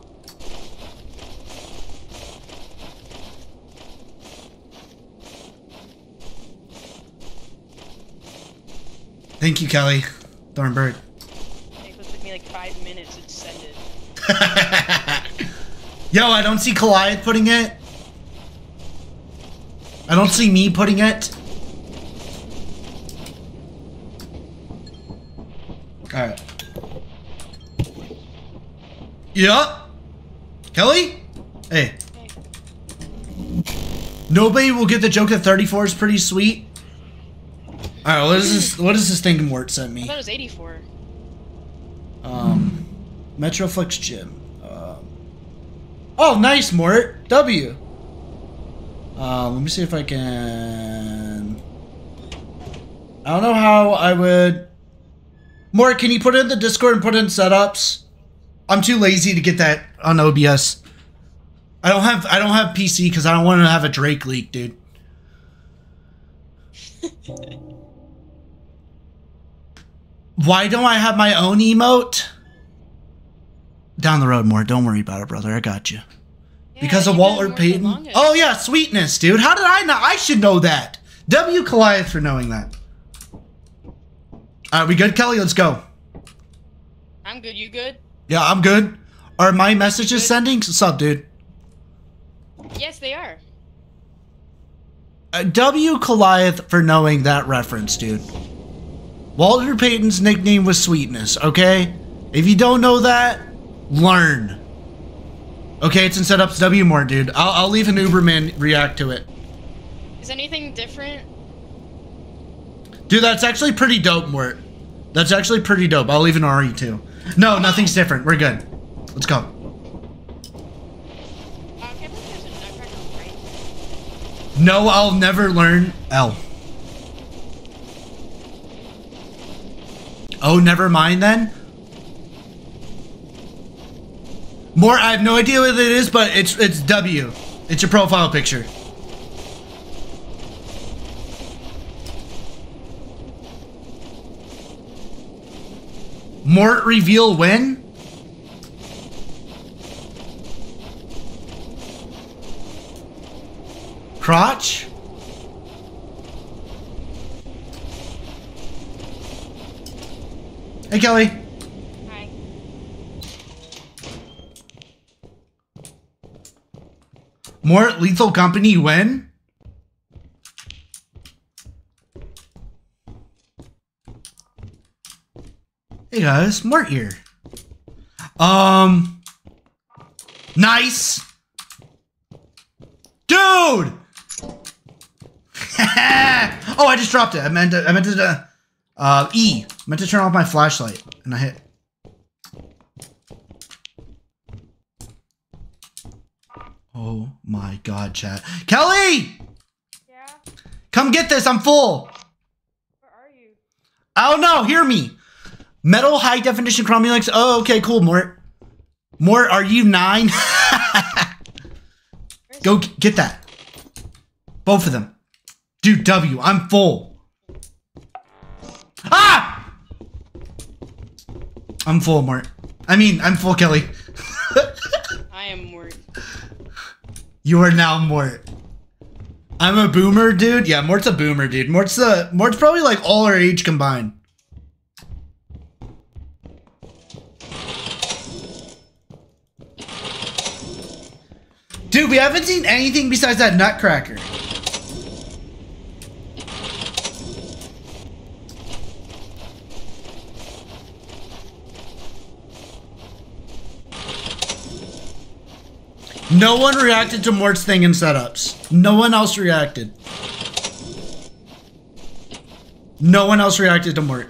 Thank you, Kelly. Thornburg. It took me like 5 minutes to send it. Yo, I don't see Goliath putting it. I don't see me putting it. Alright. Yeah. Kelly? Hey. Nobody will get the joke at 34 is pretty sweet. Alright, what is this thing Mort sent me? I thought it was 84. Metroflex Gym. Oh, nice, Mort. W. Let me see if I can... I don't know how I would... Mort, can you put it in the Discord and put in setups? I'm too lazy to get that on OBS. I don't have PC because I don't want to have a Drake leak, dude. Why don't I have my own emote? Down the road, Mort. Don't worry about it, brother. I got you. Yeah, because of Walter Payton. Oh, yeah. Sweetness, dude. How did I know? I should know that. W. Goliath for knowing that. All right. We good, Kelly? Let's go. I'm good. You good? Yeah, I'm good. Are my messages sending? What's up, dude? Yes, they are. W. Goliath for knowing that reference, dude. Walter Payton's nickname was Sweetness, okay? If you don't know that, learn. Okay, it's in setups. W more, dude. I'll leave an Uberman react to it. Is anything different? Dude, that's actually pretty dope, Mort. That's actually pretty dope. I'll leave an RE too. No, nothing's different. We're good. Let's go. No, I'll never learn L. Oh, never mind then. More, I have no idea what it is, but it's W. It's your profile picture. Mort reveal when? Crotch? Hey, Kelly. Hi. More Lethal Company when? Hey guys, Mort here. Nice. Dude! Oh, I just dropped it. I meant to E. I meant to turn off my flashlight, and I hit. Oh my god, chat. Kelly! Yeah? Come get this, I'm full! Where are you? I don't know, hear me! Metal high definition chromie links. Oh, okay, cool, Mort. Mort, are you 9? Go get that. Both of them. Dude, W, I'm full. Ah! I'm full, Mort. I mean, I'm full, Kelly. I am Mort. You are now Mort. I'm a boomer, dude. Yeah, Mort's a boomer, dude. Mort's probably like all our age combined. Dude, we haven't seen anything besides that nutcracker. No one reacted to Mort's thing in setups. No one else reacted. No one else reacted to Mort.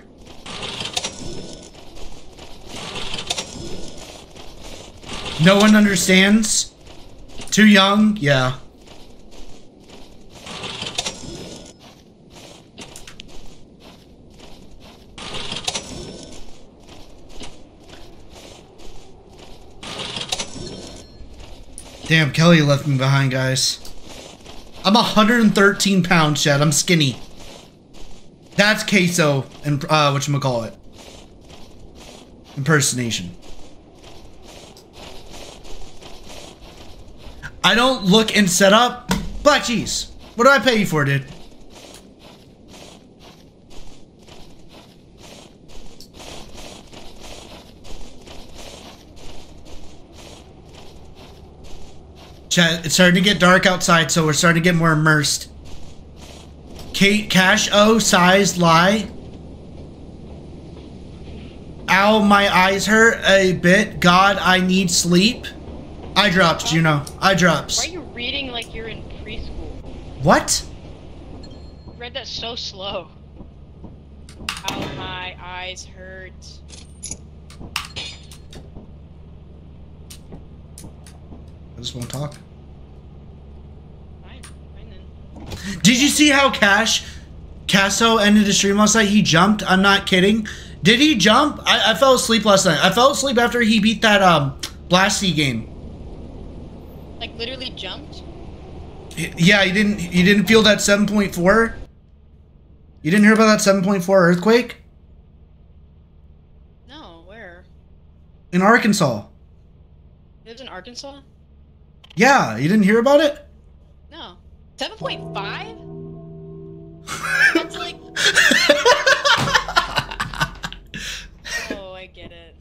No one understands. Too young? Yeah. Damn, Kelly left me behind, guys. I'm 113 pounds, Chad. I'm skinny. That's queso and whatchamacallit. Impersonation. I don't look and set up. Black cheese. What do I pay you for, dude? Chat, it's starting to get dark outside, so we're starting to get more immersed. Kate Cash O size lie. Ow, my eyes hurt a bit. God, I need sleep. Eye drops, Juno. Eye drops. Why are you reading like you're in preschool? What? You read that so slow. Ow, my eyes hurt. I just won't talk. Fine then. Did you see how Casso ended the stream last night? He jumped. I'm not kidding. Did he jump? I fell asleep last night. I fell asleep after he beat that Blasty game. Like literally jumped? Yeah, he didn't feel that 7.4. You didn't hear about that 7.4 earthquake? No, where? In Arkansas. It was in Arkansas? Yeah, you didn't hear about it? No. 7.5? That's like... Oh, I get it.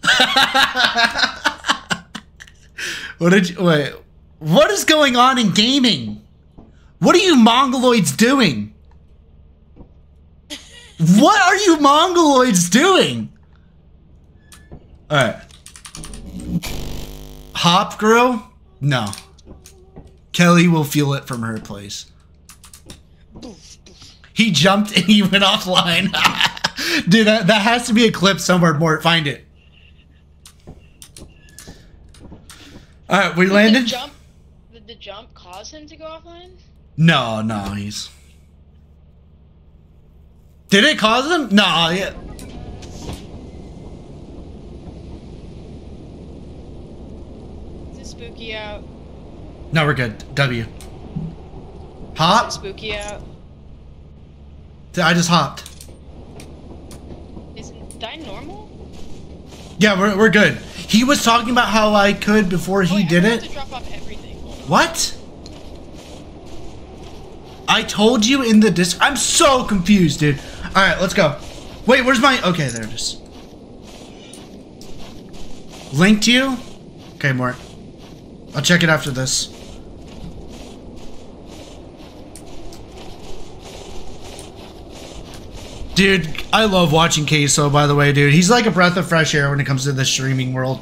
What did you... Wait. What is going on in gaming? What are you mongoloids doing? What are you mongoloids doing? Alright. Hop girl? No. Kelly will feel it from her place. He jumped and he went offline. Dude, that has to be a clip somewhere, Mort. Find it. Alright, we landed. Did the jump cause him to go offline? No, he's... Did it cause him? No, yeah. Is it spooky out? No, we're good. W. Hop? Is it spooky out? I just hopped. Isn't that normal? Yeah, we're good. He was talking about how I could before he did it. To drop off everything. What? I told you in the Discord. I'm so confused, dude. All right, let's go. Wait, where's my... Okay, there it is. Linked you? Okay, Mort. I'll check it after this. Dude, I love watching Queso, by the way, dude. He's like a breath of fresh air when it comes to the streaming world.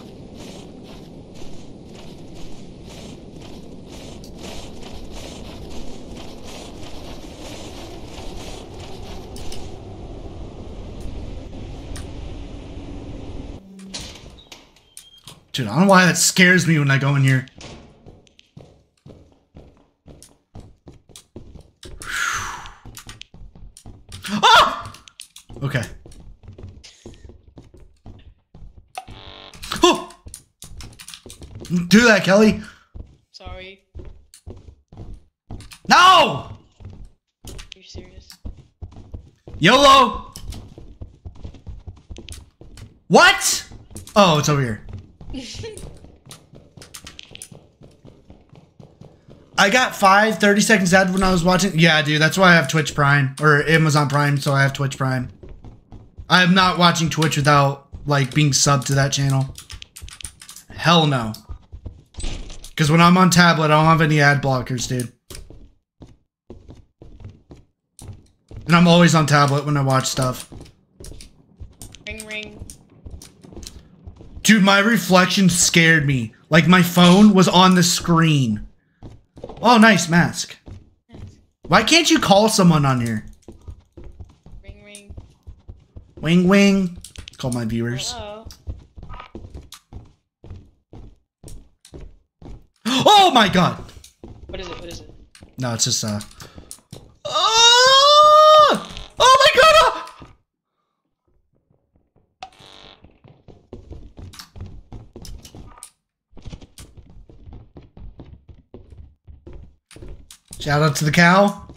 Dude, I don't know why that scares me when I go in here. Ah! Okay. Oh! Do that, Kelly. Sorry. No! You're serious? YOLO! What? Oh, it's over here. I got 5 30-second ads when I was watching. Yeah, dude, that's why I have Twitch Prime or Amazon Prime. So I have Twitch Prime. I am not watching Twitch without like being subbed to that channel. Hell no. Because when I'm on tablet, I don't have any ad blockers, dude. And I'm always on tablet when I watch stuff. Ring, ring. Dude, my reflection scared me. Like, my phone was on the screen. Oh, nice mask. Why can't you call someone on here? Ring, ring. Wing, wing. Call my viewers. Hello. Oh my god! What is it? What is it? No, it's just oh! Oh my god! Shout out to the cow.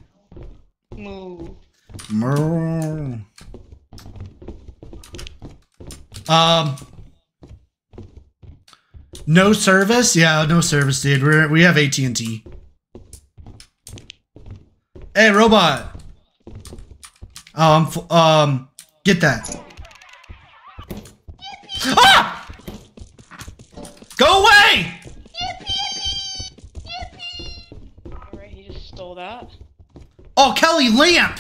Moo. Moo. No service? Yeah, no service, dude. We have AT&T. Hey, robot. Oh, I'm get that. Ah! Go away! All right, he just stole that. Oh, Kelly lamp.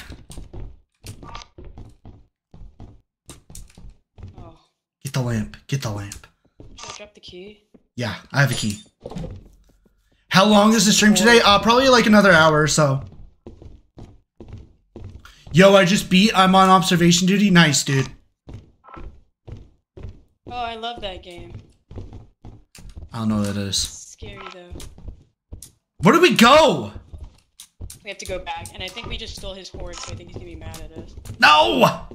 Oh. Get the lamp. Get the lamp. Should I drop the key? Yeah, I have a key. How long is the stream today? Probably like another hour or so. Yo, I just beat. I'm on observation duty. Nice, dude. Oh, I love that game. I don't know what that is. It's scary, though. Where did we go? We have to go back, and I think we just stole his horse, so I think he's gonna be mad at us. No! Ah!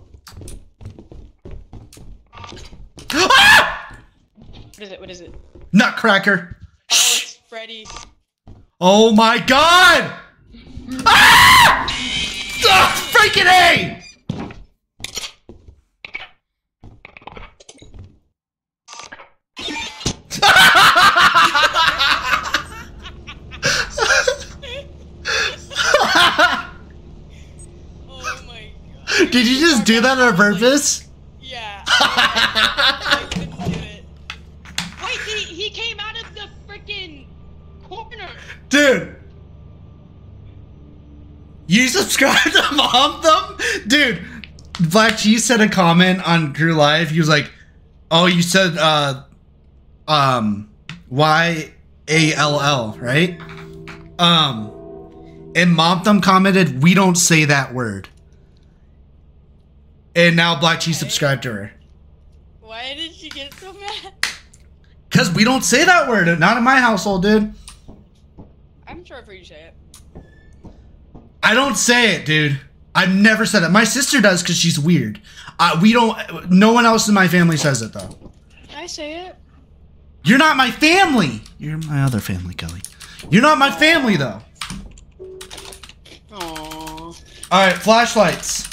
What is it? What is it? Nutcracker. Oh, it's Freddy. Oh my god! Ah! Oh, freaking A! Oh my god. Did you just do that on purpose? Yeah. I couldn't do it. Wait, he came out of the freaking corner. Dude. You subscribe to Mom Thumb? Dude, Black Cheese said a comment on Crew Live. He was like, oh, you said, YALL, right? And Mom Thumb commented, we don't say that word. And now Black Cheese subscribed to her. Why did she get so mad? Because we don't say that word. Not in my household, dude. I'm sure if you say it. I don't say it, dude. I've never said it. My sister does because she's weird. We don't. No one else in my family says it though. I say it. You're not my family. You're my other family, Kelly. You're not my family though. Aww. All right, flashlights.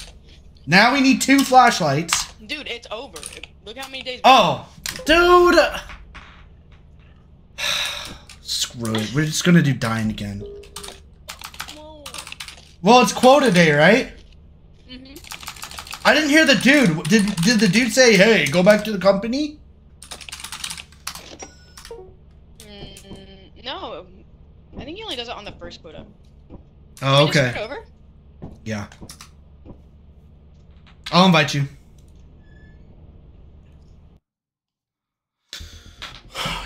Now we need 2 flashlights. Dude, it's over. Look how many days. Oh, dude. Screw it. We're just gonna do dying again. Well, it's quota day, right? Mm-hmm. I didn't hear the dude. Did the dude say, hey, go back to the company? No. I think he only does it on the first quota. Oh, okay. Can we just start over? Yeah. I'll invite you.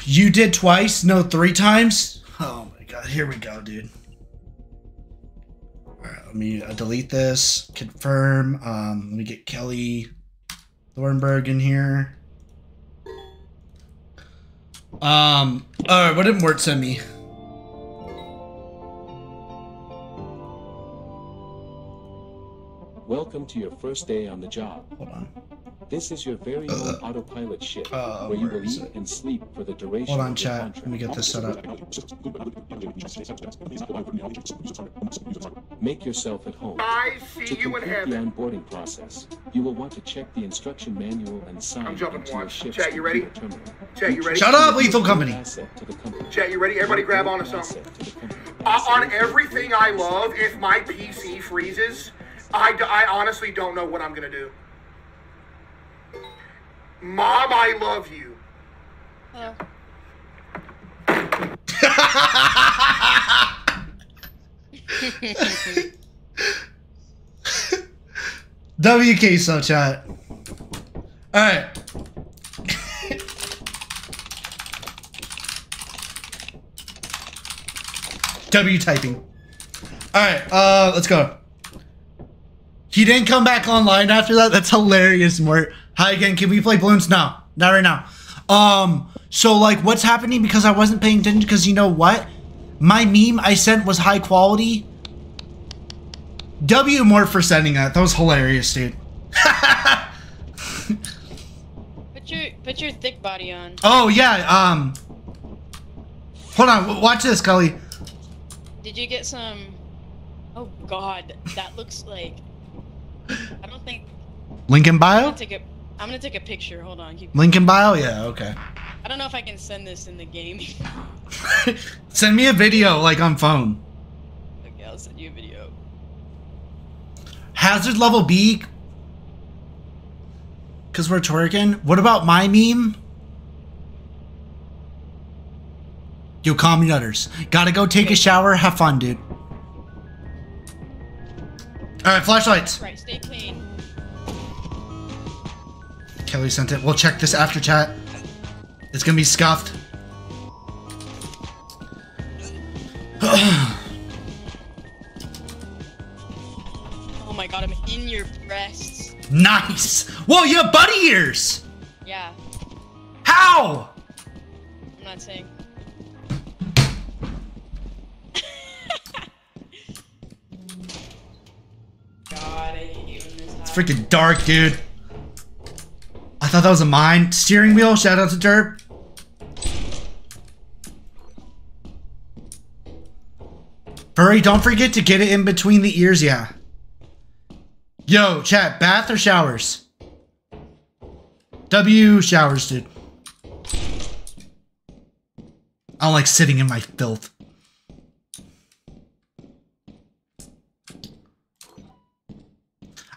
You did twice? No, 3 times? Oh, my God. Here we go, dude. Let me delete this, confirm, let me get Kelly Thornburg in here. Alright, what did Mort send me? Welcome to your first day on the job. Hold on. This is your very own autopilot shift where you will eat and sleep for the duration. Hold on, chat. Let me get this set up. Make yourself at home. I see to you in heaven. To complete the onboarding process, you will want to check the instruction manual and sign into your shift. Chat, you ready? Chat, you ready? Shut up, Lethal Company. Chat, you ready? Everybody grab on to something. on everything I love, if my PC freezes, I honestly don't know what I'm gonna do. Mom, I love you. Hello. WK sub chat. Alright. W typing. Alright, let's go. He didn't come back online after that? That's hilarious, Mort. Hi again, can we play Bloons? No, not right now. So like what's happening because I wasn't paying attention because you know what? My meme I sent was high quality. W Mort for sending that. That was hilarious, dude. put your thick body on. Oh yeah, hold on, watch this, Cully. Did you get some... Oh god, that looks like... I don't think... Link in bio? I'm gonna take a picture, hold on. Keep... Link in bio? Yeah, okay. I don't know if I can send this in the game. Send me a video, like on phone. Okay, I'll send you a video. Hazard level B? Because we're twerking? What about my meme? Yo, calm nutters. Gotta go take a shower. Have fun, dude. Alright, flashlights. Right, stay clean. Kelly sent it. We'll check this after chat. It's gonna be scuffed. Oh my god, I'm in your breasts. Nice! Whoa, you have buddy ears! Yeah. How? I'm not saying. God, I hate you in this house. It's freaking dark, dude. I thought that was a mine. Steering wheel, shout out to Derp. Furry, don't forget to get it in between the ears, yeah. Yo, chat, bath or showers? W, showers, dude. I don't like sitting in my filth.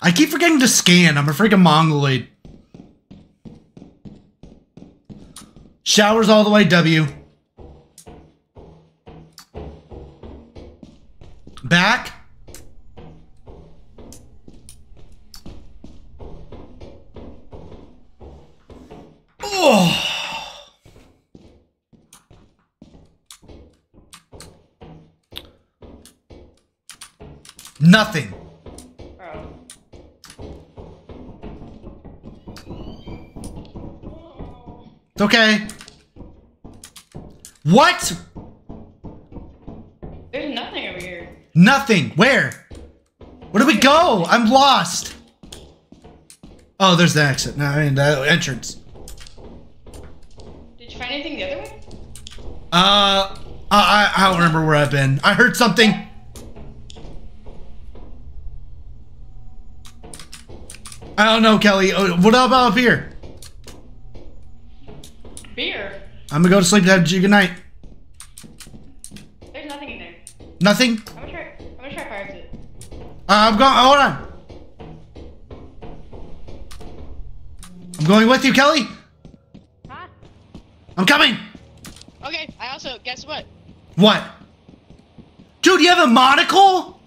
I keep forgetting to scan. I'm a freaking mongoloid. Showers all the way, W. Back. Oh. Nothing. Okay. What? There's nothing over here. Nothing. Where? Where do we go? I'm lost. Oh, there's the exit. No, I mean the entrance. Did you find anything the other way? I don't remember where I've been. I heard something. I don't know, Kelly. What about up here? Beer. I'm gonna go to sleep to have you good night. There's nothing in there. Nothing? I'm gonna try fire exit. I'm going, hold on. I'm going with you, Kelly. Huh? I'm coming. Okay, I also, guess what? What? Dude, you have a monocle?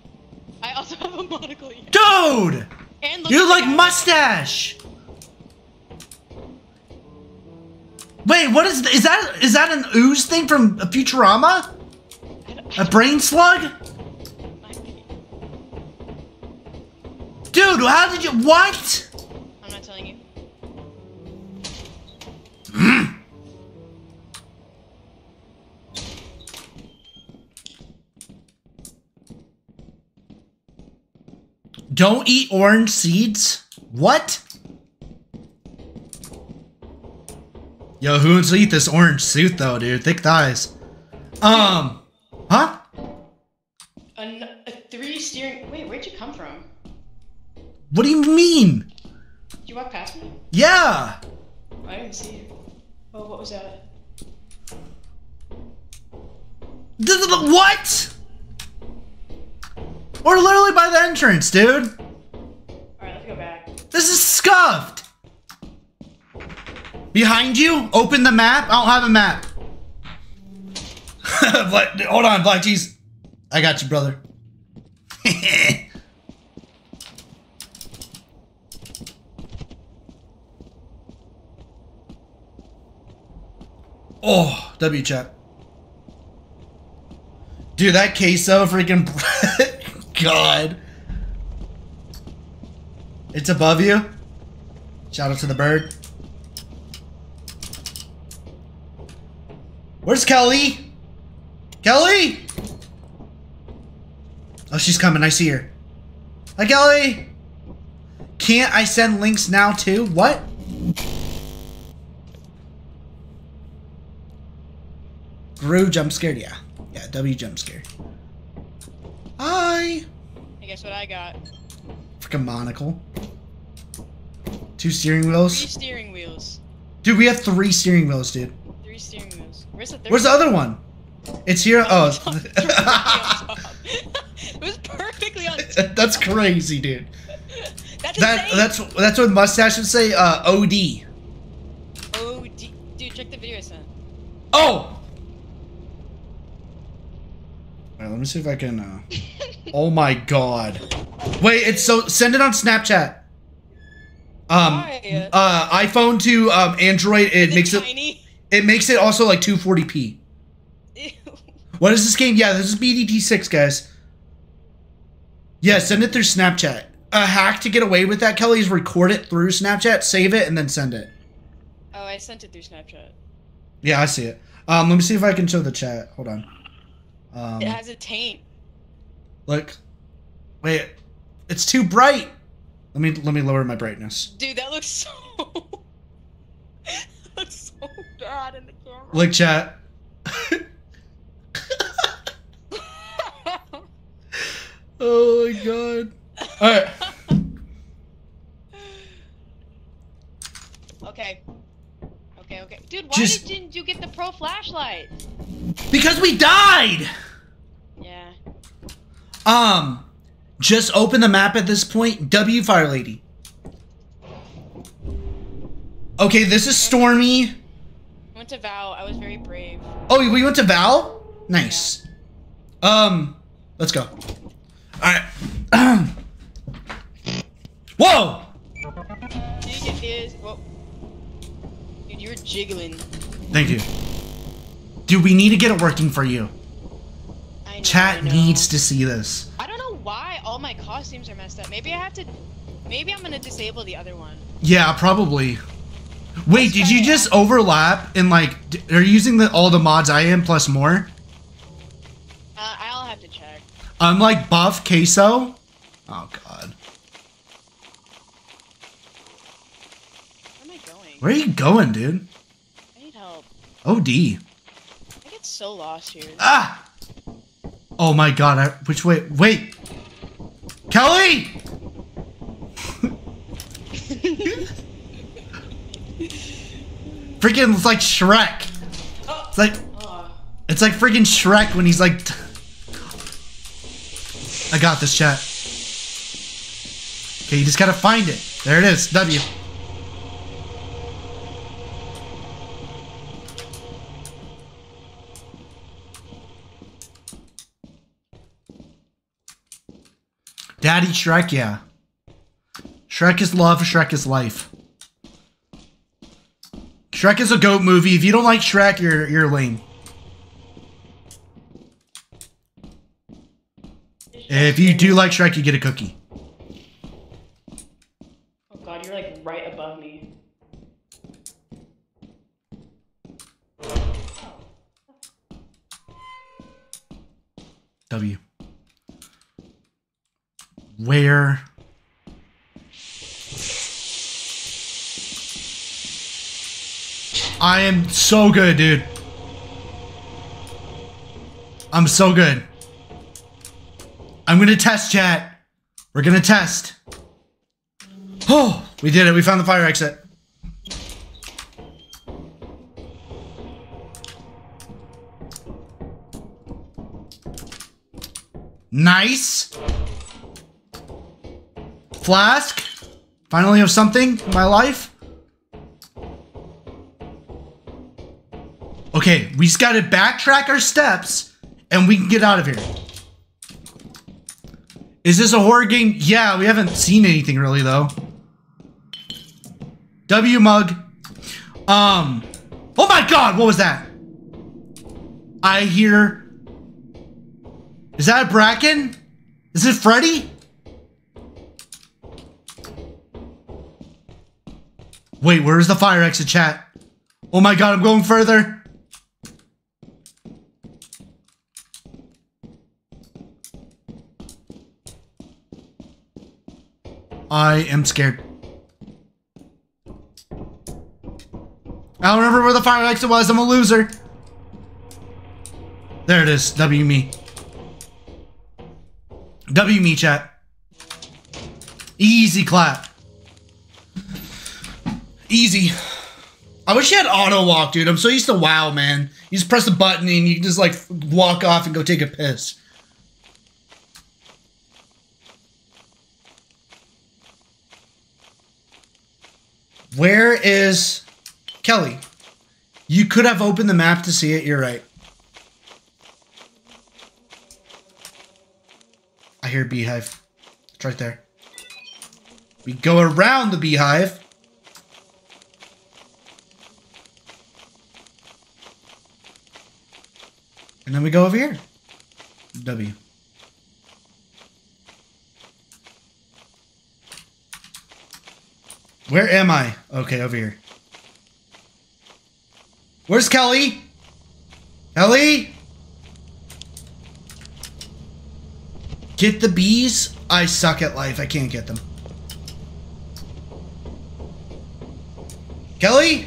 I also have a monocle, yeah. Dude! And you like mustache! Wait, what is that an ooze thing from Futurama? A brain slug? Dude, how did you, what? I'm not telling you. Mm. Don't eat orange seeds? What? Yo, who wants to eat this orange suit though, dude? Thick thighs. Huh? A three steering. Wait, where'd you come from? What do you mean? Did you walk past me? Yeah. I didn't see you. Oh, what was that? What? We're literally by the entrance, dude. Alright, let's go back. This is scuffed. Behind you? Open the map? I don't have a map. Hold on, Black Cheese. I got you, brother. Oh, W chat. Dude, that queso freaking God. It's above you. Shout out to the bird. Where's Kelly? Kelly? Oh, she's coming. I see her. Hi, Kelly. Can't I send links now too? What? Rue jump scared, yeah. Yeah, W jump scared. Hi! Hey, guess what I got? Freaking monocle. 2 steering wheels? 3 steering wheels. Dude, we have 3 steering wheels, dude. 3 steering wheels. Where's the other one? It's here. Oh. It was perfectly on top. That's crazy, dude. That's what mustache would say, OD. OD. Dude, check the video I sent. Oh! Let me see if I can, oh my god. Wait, it's so, send it on Snapchat. Why? iPhone to, Android, it makes it also like 240p. Ew. What is this game? Yeah, this is BDT6, guys. Yeah, send it through Snapchat. A hack to get away with that, Kelly, is record it through Snapchat, save it, and then send it. Oh, I sent it through Snapchat. Yeah, I see it. Let me see if I can show the chat. Hold on. It has a taint. Look. Wait. It's too bright. Let me lower my brightness. Dude, that looks so that looks so bad in the camera. Look, chat. Oh my god. Alright. Okay. Okay. Dude, why didn't you get the pro flashlight? Because we died! Yeah. Just open the map at this point. W Fire Lady. Okay, this is Stormy. I went to Val. I was very brave. Oh, we went to Val? Nice. Yeah. Let's go. Alright. Whoa! Dude, it is. Whoa. Dude, you were jiggling. Thank you. Dude, we need to get it working for you. I know, Chat needs to see this. I don't know why all my costumes are messed up. Maybe I have to... Maybe I'm going to disable the other one. Yeah, probably. Wait, did you just overlap and like... Are you using all the mods I am plus more? I'll have to check. I'm like buff queso. Oh, God. Where am I going? Where are you going, dude? I need help. OD. So lost here. Ah! Oh my god, which way? Wait! Kelly! Freaking, it's like Shrek. It's like freaking Shrek when he's like... I got this, chat. Okay, you just gotta find it. There it is, W. Daddy Shrek, yeah. Shrek is love, Shrek is life. Shrek is a goat movie. If you don't like Shrek, you're lame. If you do like Shrek, you get a cookie. Oh god, you're like right above me. W. Where? I am so good, dude. I'm so good. I'm gonna test, chat. We're gonna test. Oh, we did it. We found the fire exit. Nice. flask. Finally have something in my life. Okay, we just gotta backtrack our steps and we can get out of here. Is this a horror game? Yeah, we haven't seen anything really though. W mug. Oh my God, what was that? I hear. Is that a Bracken? Is it Freddy? Wait, where's the fire exit, chat? Oh my God, I'm going further. I am scared. I don't remember where the fire exit was. I'm a loser. There it is. W me. W me, chat. Easy clap. Easy. I wish you had auto walk, dude. I'm so used to WoW, man. You just press the button and you can just like walk off and go take a piss. Where is Kelly? You could have opened the map to see it. You're right. I hear beehive. It's right there. We go around the beehive. And then we go over here. W. Where am I? Okay, over here. Where's Kelly? Kelly? Get the bees? I suck at life. I can't get them. Kelly?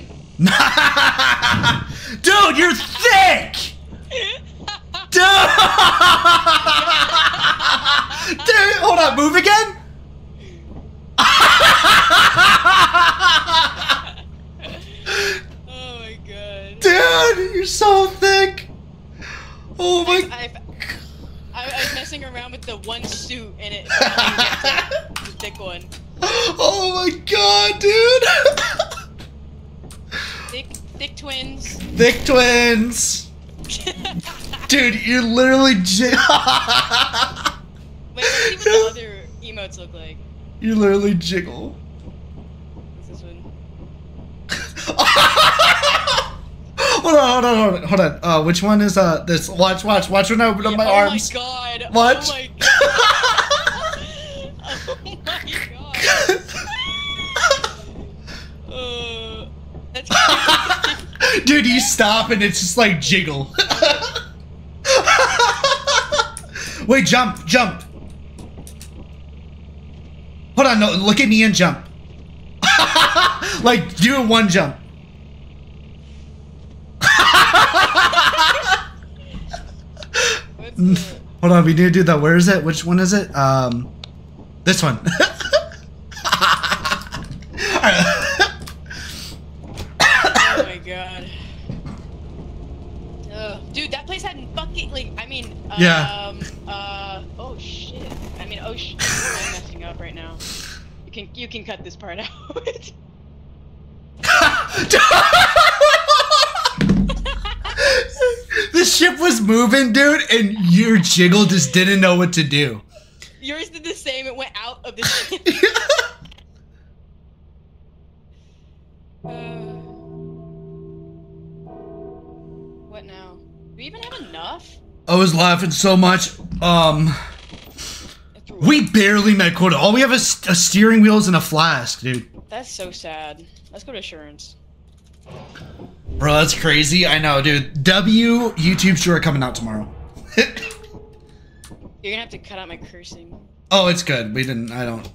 Dude, you're thick! Dude! Dude, hold up, move again? Oh my God. Dude, you're so thick. Oh my God. I was messing around with the one suit and it the thick one. Oh my God, dude. Thick twins. Thick twins. Dude, you're literally Wait, what do the other emotes look like? You literally jiggle. What's this one? Hold on. Which one is this? Watch when I open up my arms. Oh my God. Watch. Oh my God. Oh my God. Dude, you stop and it's just like jiggle. Wait, jump. Hold on, no, look at me and jump. Like, do one jump. Hold on, we need to do that. Where is it? Which one is it? This one. Oh my God. Ugh. Dude, that place had fucking, like, I mean, yeah. Oh shit. I mean, oh shit. I'm messing up right now. You can cut this part out. The ship was moving, dude, and your jiggle just didn't know what to do. Yours did the same. It went out of the ship. What now? Do we even have enough? I was laughing so much. We barely met quota. All we have is a steering wheels and a flask, dude. That's so sad. Let's go to assurance. Bro, that's crazy. I know, dude. W YouTube short coming out tomorrow. You're gonna have to cut out my cursing. Oh, it's good. We didn't. I don't.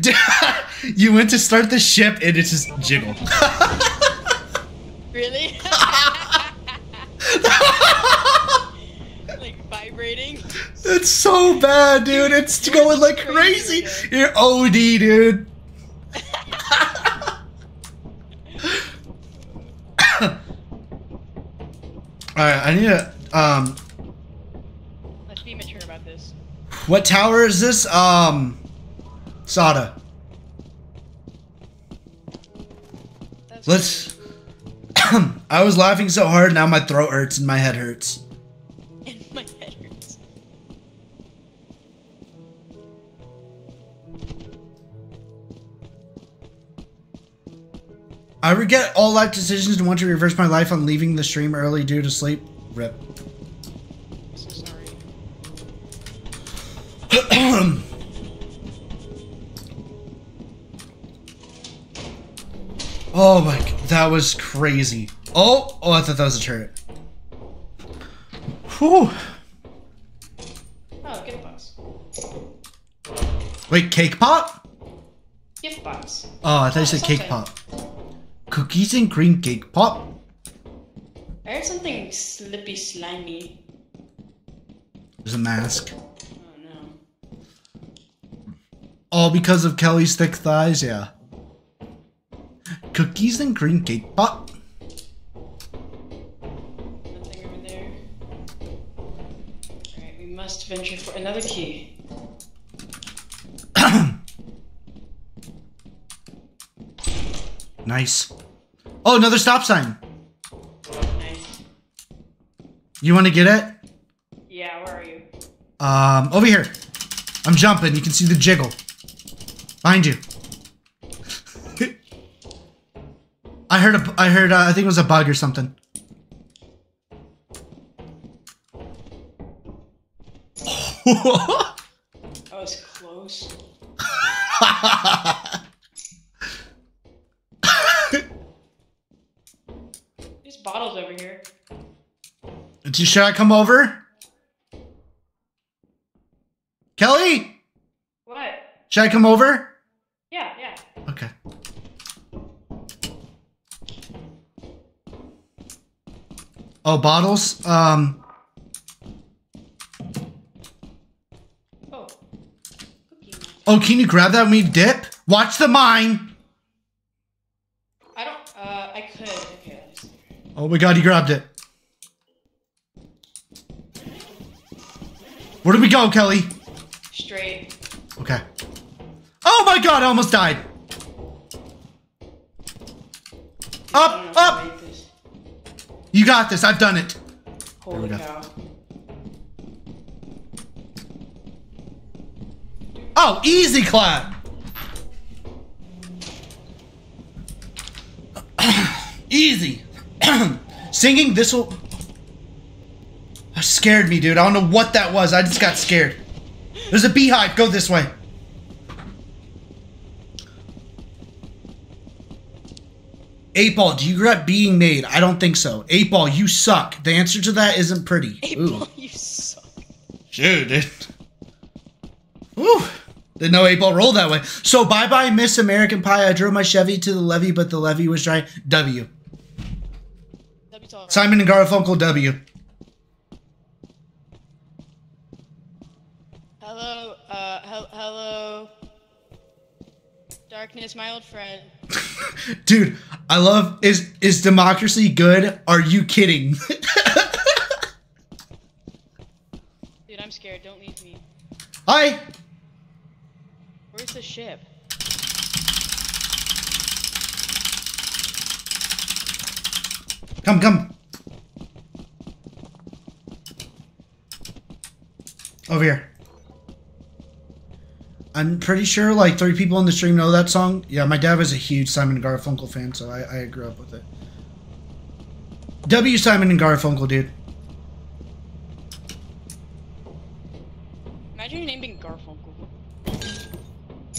Dude, you went to start the ship and it's just jiggle. Really? Like vibrating. It's so bad, dude. It's going like crazy. You're OD, dude. Alright, I need to, Let's be mature about this. What tower is this? Sada. Let's... I was laughing so hard, now my throat hurts and my head hurts. I regret all life decisions and want to reverse my life on leaving the stream early due to sleep. RIP. So sorry. Oh my god, that was crazy. Oh, I thought that was a turret. Whew. Oh, gift box. Wait, cake pop? Gift box. Oh, I thought you said cake pop. Cookies and cream cake pop. I heard something slippy, slimy. There's a mask. Oh no. All because of Kelly's thick thighs, yeah. Cookies and cream cake pop. Nothing over there. Alright, we must venture for another key. Nice. Oh, another stop sign. Nice. You want to get it? Yeah, where are you? Over here. I'm jumping. You can see the jiggle. Behind you. I heard, I think it was a bug or something. That was close. Bottles over here. Should I come over? Kelly? What? Should I come over? Yeah, yeah. Okay. Oh, bottles? Oh. Oh, can you grab that and we dip? Watch the mine! I don't, I could. Oh my god, he grabbed it. Where did we go, Kelly? Straight. Okay. Oh my god, I almost died. Up, up. You got this. I've done it. Holy cow. Oh, easy clap. Easy. Singing this will scared me, dude. I don't know what that was. I just got scared. There's a beehive. Go this way. Eight ball, do you regret being made? I don't think so. Eight ball, you suck. The answer to that isn't pretty. Eight ball, you suck. Shoot, dude. Woo. Didn't know 8-Ball rolled that way. So bye-bye, Miss American Pie. I drove my Chevy to the levee, but the levee was dry. W. Right. Simon and Garfunkel W. Hello, hello. Darkness, my old friend. Dude, I love is democracy good? Are you kidding? Dude, I'm scared. Don't leave me. Hi. Where's the ship? Come, come. Over here. I'm pretty sure like 3 people in the stream know that song. Yeah, my dad was a huge Simon and Garfunkel fan, so I grew up with it. W Simon and Garfunkel, dude. Imagine your name being Garfunkel.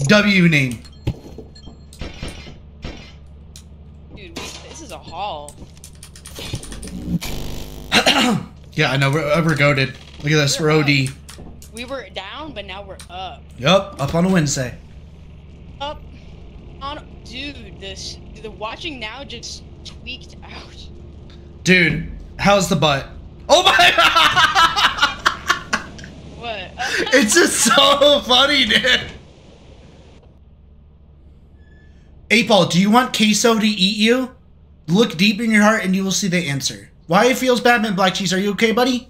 W name. Dude, wait, this is a haul. Yeah, I know. We're goated. Look at this. We're OD. We were down, but now we're up. Yup, up on a Wednesday. Up on, dude. This the watching now just tweaked out. Dude, how's the butt? Oh my god! What? It's just so funny, dude. 8-Ball, do you want queso to eat you? Look deep in your heart, and you will see the answer. Why it feels bad, man? Black Cheese, are you okay, buddy?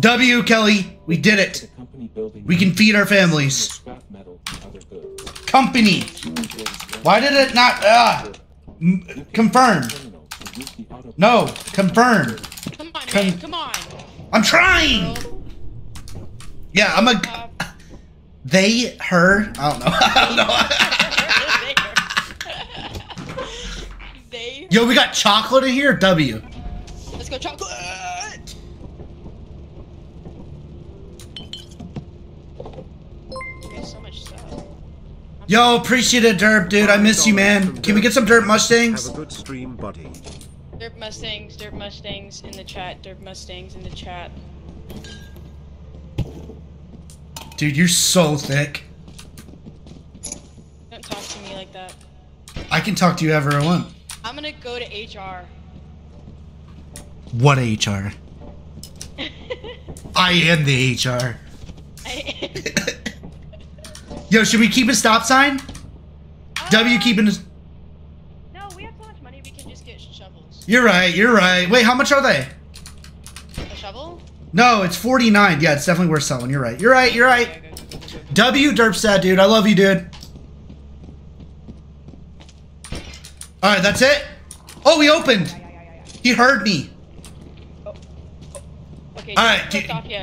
W, Kelly. We did it. We can feed our families. Company. Why did it not? Confirm. No. Confirm. Come on, man. Come on. I'm trying. Yeah, I'm a... They, her, I don't know. They. Yo, we got chocolate in here? W. Let's go chocolate. There's so much stuff. Yo, appreciate it, Derp, dude. I miss you, man. Can we get some Derp Mustangs? Have a good stream, buddy. Derp Mustangs, Derp Mustangs in the chat, Derp Mustangs in the chat. Dude, you're so thick. Don't talk to me like that. I can talk to you however I want. I'm gonna go to HR. What HR? I am the HR. Yo, should we keep a stop sign? W keeping a... No, we have so much money we can just get shovels. You're right, you're right. Wait, how much are they? A shovel? No, it's 49. Yeah, it's definitely worth selling. You're right. You're right. You're right. Okay, go. W Derpstat, dude. I love you, dude. All right, that's it. Oh, he opened. Yeah. He heard me. Oh. Okay. All right.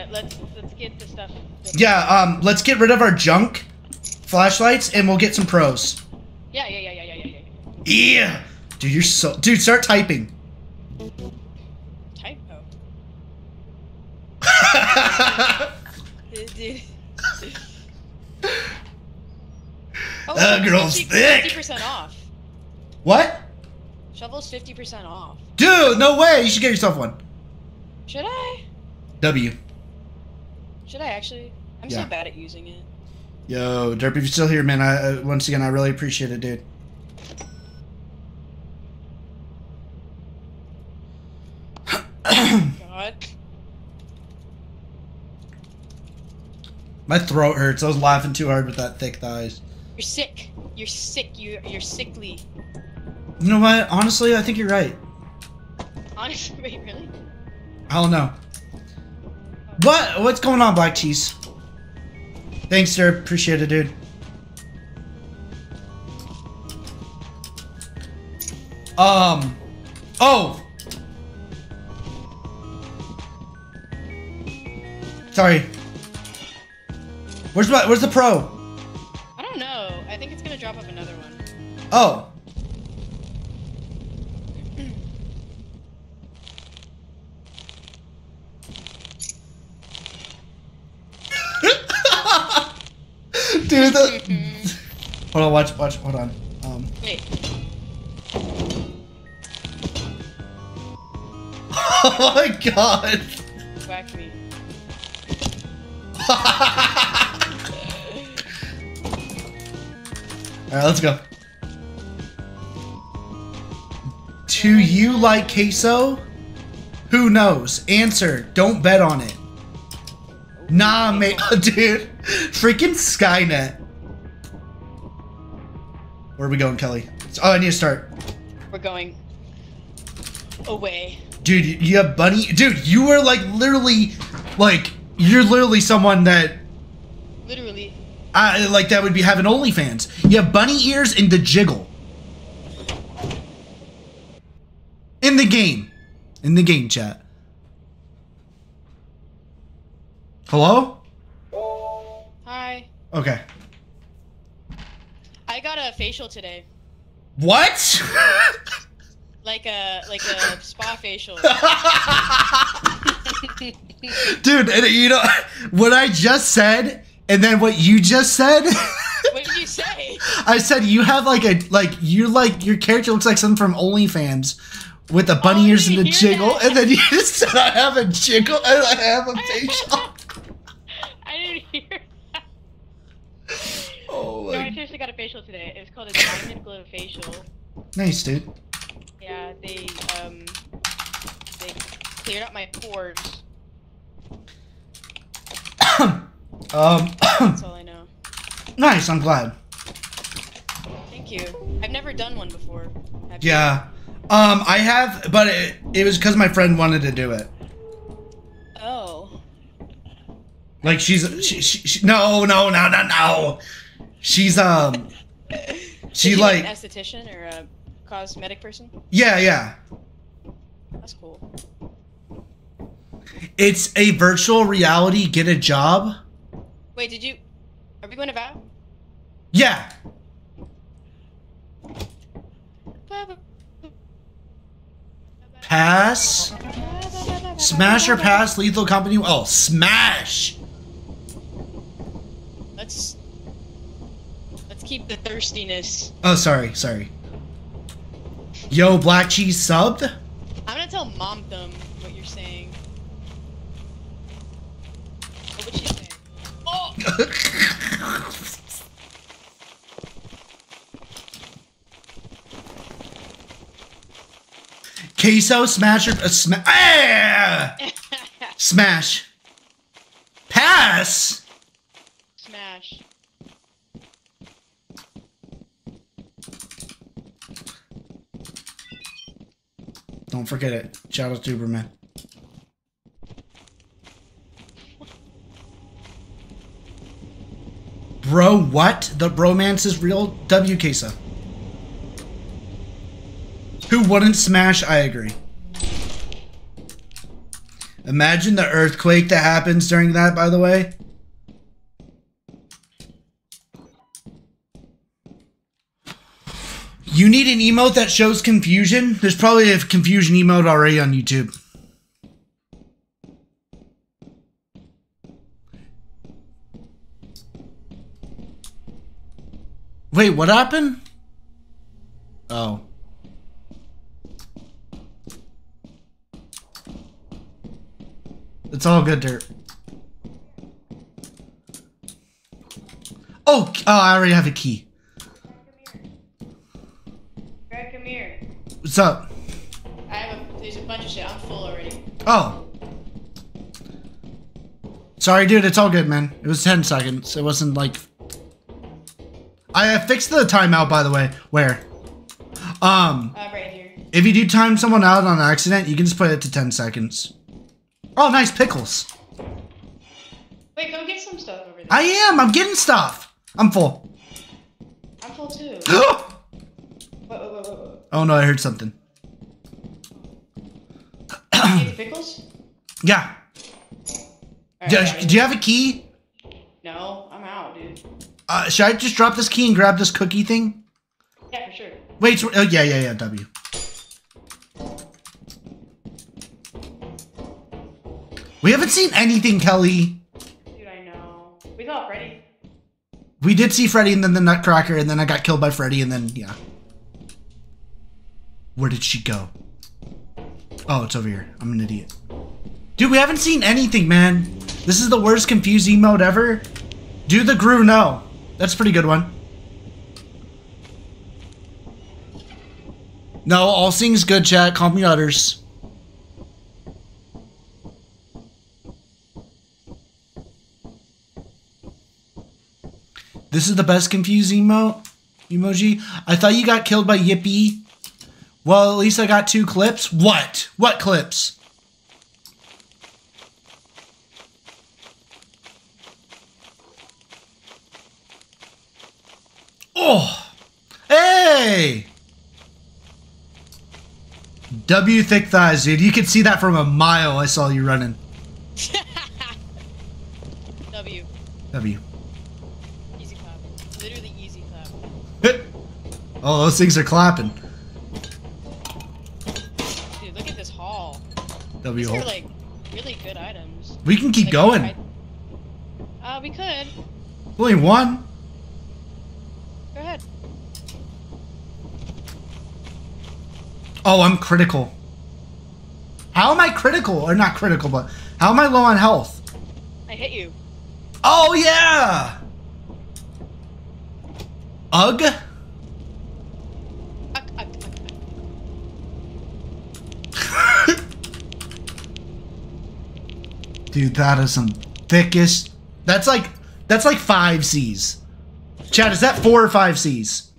Let's get the stuff. Yeah. Let's get rid of our junk flashlights, and we'll get some pros. Yeah. Yeah. Dude, you're so. Dude, start typing. Oh, that girl's 50, thick. 50% off. What? Shovel's 50% off. Dude, no way. You should get yourself one. Should I? W. Should I actually? I'm so bad at using it. Yo, Derp, if you're still here, man, once again, I really appreciate it, dude. God. My throat hurts. I was laughing too hard with that thick thighs. You're sick. You're sick. You're sickly. You know what? Honestly, I think you're right. Honestly, wait, really? I don't know. What? What's going on, Black Cheese? Thanks, sir. Appreciate it, dude. Oh. Sorry. Where's the pro? I don't know. I think it's gonna drop up another one. Oh. Dude, the... Hold on, watch, hold on. Wait. Oh my god. Whack me. Alright, let's go. Do you like queso? Who knows? Answer, don't bet on it. Nah, mate. Dude. Freaking Skynet. Where are we going, Kelly? Oh, I need to start. We're going away. Dude, you have bunny. Dude, you are like, you're literally someone that. Literally. Like that would be having OnlyFans. You have bunny ears and the jiggle. In the game. In the game chat. Hello? Hi. Okay. I got a facial today. What? like a spa facial. Dude, and you know what I just said? And then what you just said? What did you say? I said you have like your character looks like something from OnlyFans, with the bunny ears and the jiggle, and then you just said I have a jiggle and I have a facial. I didn't hear that. Oh. No, I seriously got a facial today. It was called a diamond glow facial. Nice, dude. Yeah, they cleared up my pores. That's all I know. Nice, I'm glad. Thank you. I've never done one before. Have yeah. You? I have, but it was because my friend wanted to do it. Oh. Like she's no. She's she's like an esthetician or a cosmetic person. Yeah, yeah. That's cool. It's a virtual reality get a job. Wait, did you? Are we going to vow? Yeah. Pass. Smash or pass, Lethal Company. Oh, smash. Let's keep the thirstiness. Oh, sorry. Yo, Black Cheese subbed. I'm gonna tell Mom Thumb what you're saying. What would she say? Oh. Queso, smash, or smash. Pass. Smash. Don't forget it. Shout out to Uberman. Bro, what? The bromance is real? W. Queso. Who wouldn't smash? I agree. Imagine the earthquake that happens during that, by the way. You need an emote that shows confusion? There's probably a confusion emote already on YouTube. Wait, what happened? Oh. It's all good, Dirt. Oh, I already have a key. Greg, come here. What's up? I have there's a bunch of shit. I'm full already. Oh. Sorry, dude. It's all good, man. It was 10 seconds. It wasn't like... I fixed the timeout, by the way. Where? Right here. If you do time someone out on accident, you can just put it to 10 seconds. Oh, nice pickles. Wait, go get some stuff over there. I am. I'm getting stuff. I'm full. I'm full too. Whoa. Oh no, I heard something. You need the pickles? Yeah. Right, do you have a key? No, I'm out, dude. Should I just drop this key and grab this cookie thing? Yeah, for sure. Wait, so, oh, yeah, W. We haven't seen anything, Kelly. Dude, I know. We saw Freddy. We did see Freddy and then the Nutcracker, and then I got killed by Freddy, and then, yeah. Where did she go? Oh, it's over here. I'm an idiot. Dude, we haven't seen anything, man. This is the worst confused emote ever. Do the Gru No. That's a pretty good one. No, all sings good, chat. Calm your udders. This is the best confused emoji. I thought you got killed by Yippee. Well, at least I got 2 clips. What? What clips? Oh! Hey! W thick thighs, dude. You could see that from a mile. I saw you running. W. Oh, those things are clapping. Dude, look at this haul. These are like really good items. We can keep going. We could. Only one. Go ahead. Oh, I'm critical. How am I critical? Or not critical, but how am I low on health? I hit you. Oh, yeah. Ugh. Dude, that is some thickest. That's like 5 C's. Chad, is that 4 or 5 C's?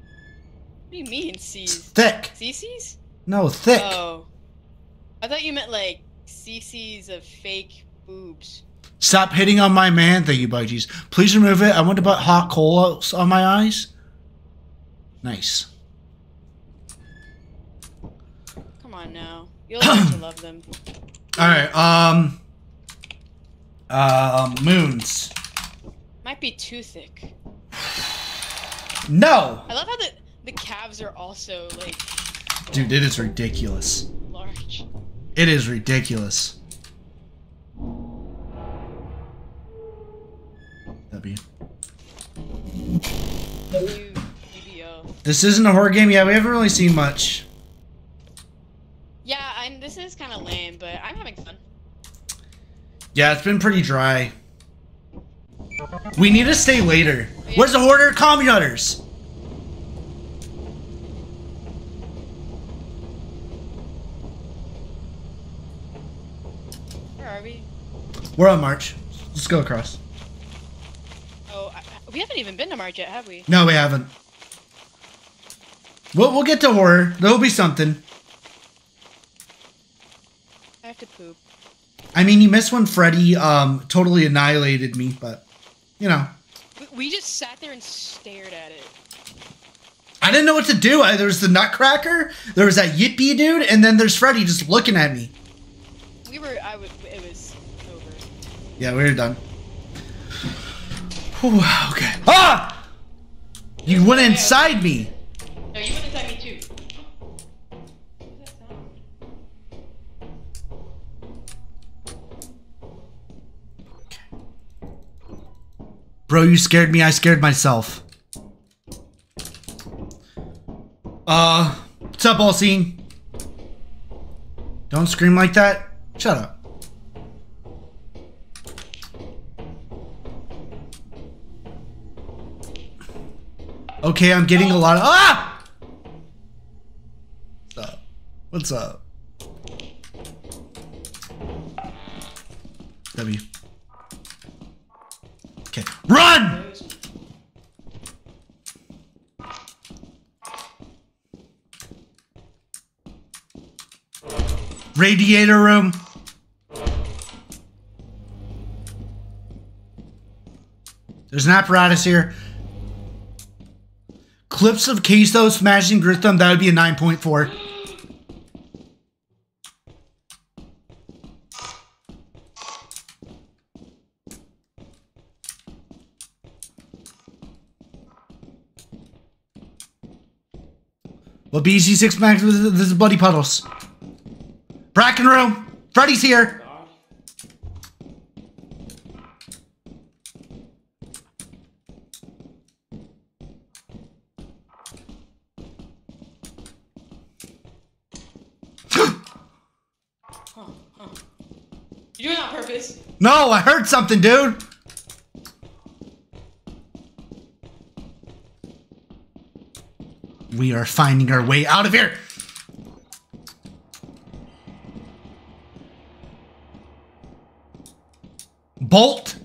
What do you mean C's? Thick. CC's? No, thick. Oh, I thought you meant like CC's of fake boobs. Stop hitting on my man. Thank you, Buggies. Please remove it. I want to put hot coal on my eyes. Nice. Come on now. You'll have to love them. Alright, moons. Might be too thick. No! I love how the calves are also, like... Dude, it is ridiculous. Large. It is ridiculous. W. WBBO. This isn't a horror game? Yeah, we haven't really seen much. Yeah, and this is kind of lame, but I'm having fun. Yeah, it's been pretty dry. We need to stay later. Yeah. Where's the hoarder commutators? Where are we? We're on March. Let's go across. Oh, we haven't even been to March yet, have we? No, we haven't. We'll get to horror. There'll be something. I have to poop. I mean, you missed when Freddy totally annihilated me, but... You know. We just sat there and stared at it. I didn't know what to do. There was the Nutcracker, there was that Yippee dude, and then there's Freddy just looking at me. It was over. Yeah, we were done. Whew, okay. Ah! You went inside me. No, you went inside me too. Bro, you scared me, I scared myself. What's up, all scene? Don't scream like that. Shut up. Okay, I'm getting a lot of- Ah! What's up? What's up? W. Run! Radiator room. There's an apparatus here. Clips of queso smashing Gruthum. That would be a 9.4. Well, BC6 Max, this is bloody puddles. Bracken room! Freddy's here! You doing it on purpose? No, I heard something, dude! We are finding our way out of here. Bolt.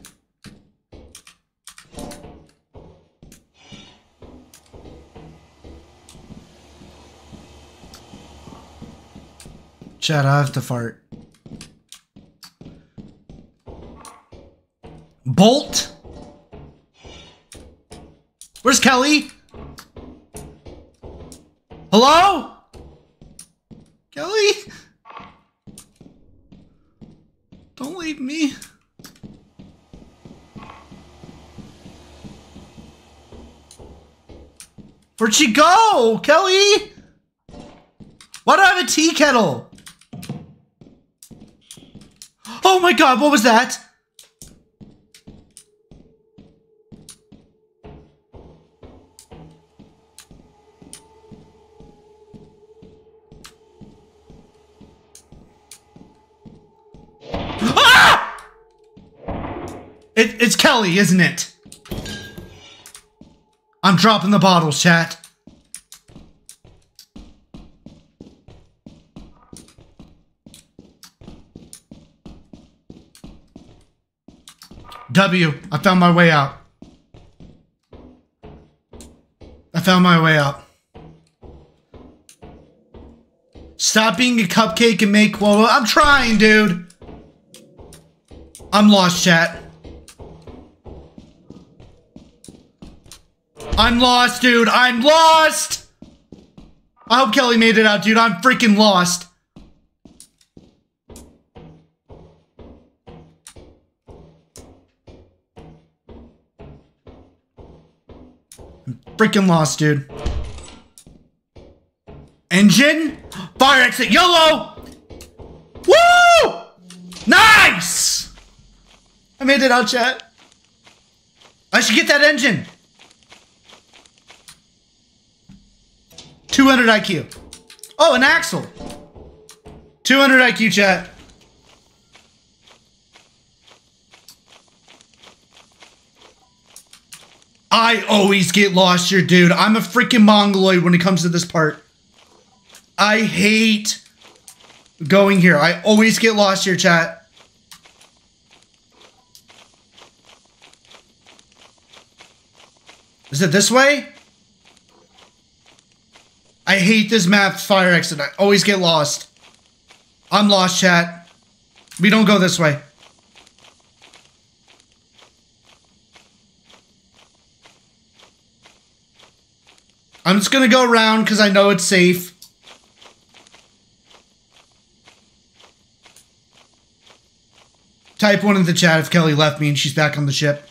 Shut up, the fart. Bolt. Where's Kelly? Hello? Kelly? Don't leave me. Where'd she go, Kelly? Why do I have a tea kettle? Oh my god, what was that? It's Kelly, isn't it? I'm dropping the bottles, chat. W, I found my way out. I found my way out. Stop being a cupcake and make... Well, I'm trying, dude. I'm lost, chat. I'm lost, dude. I'm lost. I hope Kelly made it out, dude. I'm freaking lost. I'm freaking lost, dude. Engine? Fire exit. YOLO! Woo! Nice! I made it out, chat. I should get that engine. 200 IQ. Oh, an axle. 200 IQ, chat. I always get lost here, dude. I'm a freaking mongoloid when it comes to this part. I hate going here. I always get lost here, chat. Is it this way? I hate this map, fire exit. I always get lost. I'm lost, chat. We don't go this way. I'm just gonna go around because I know it's safe. Type 1 in the chat if Kelly left me and she's back on the ship.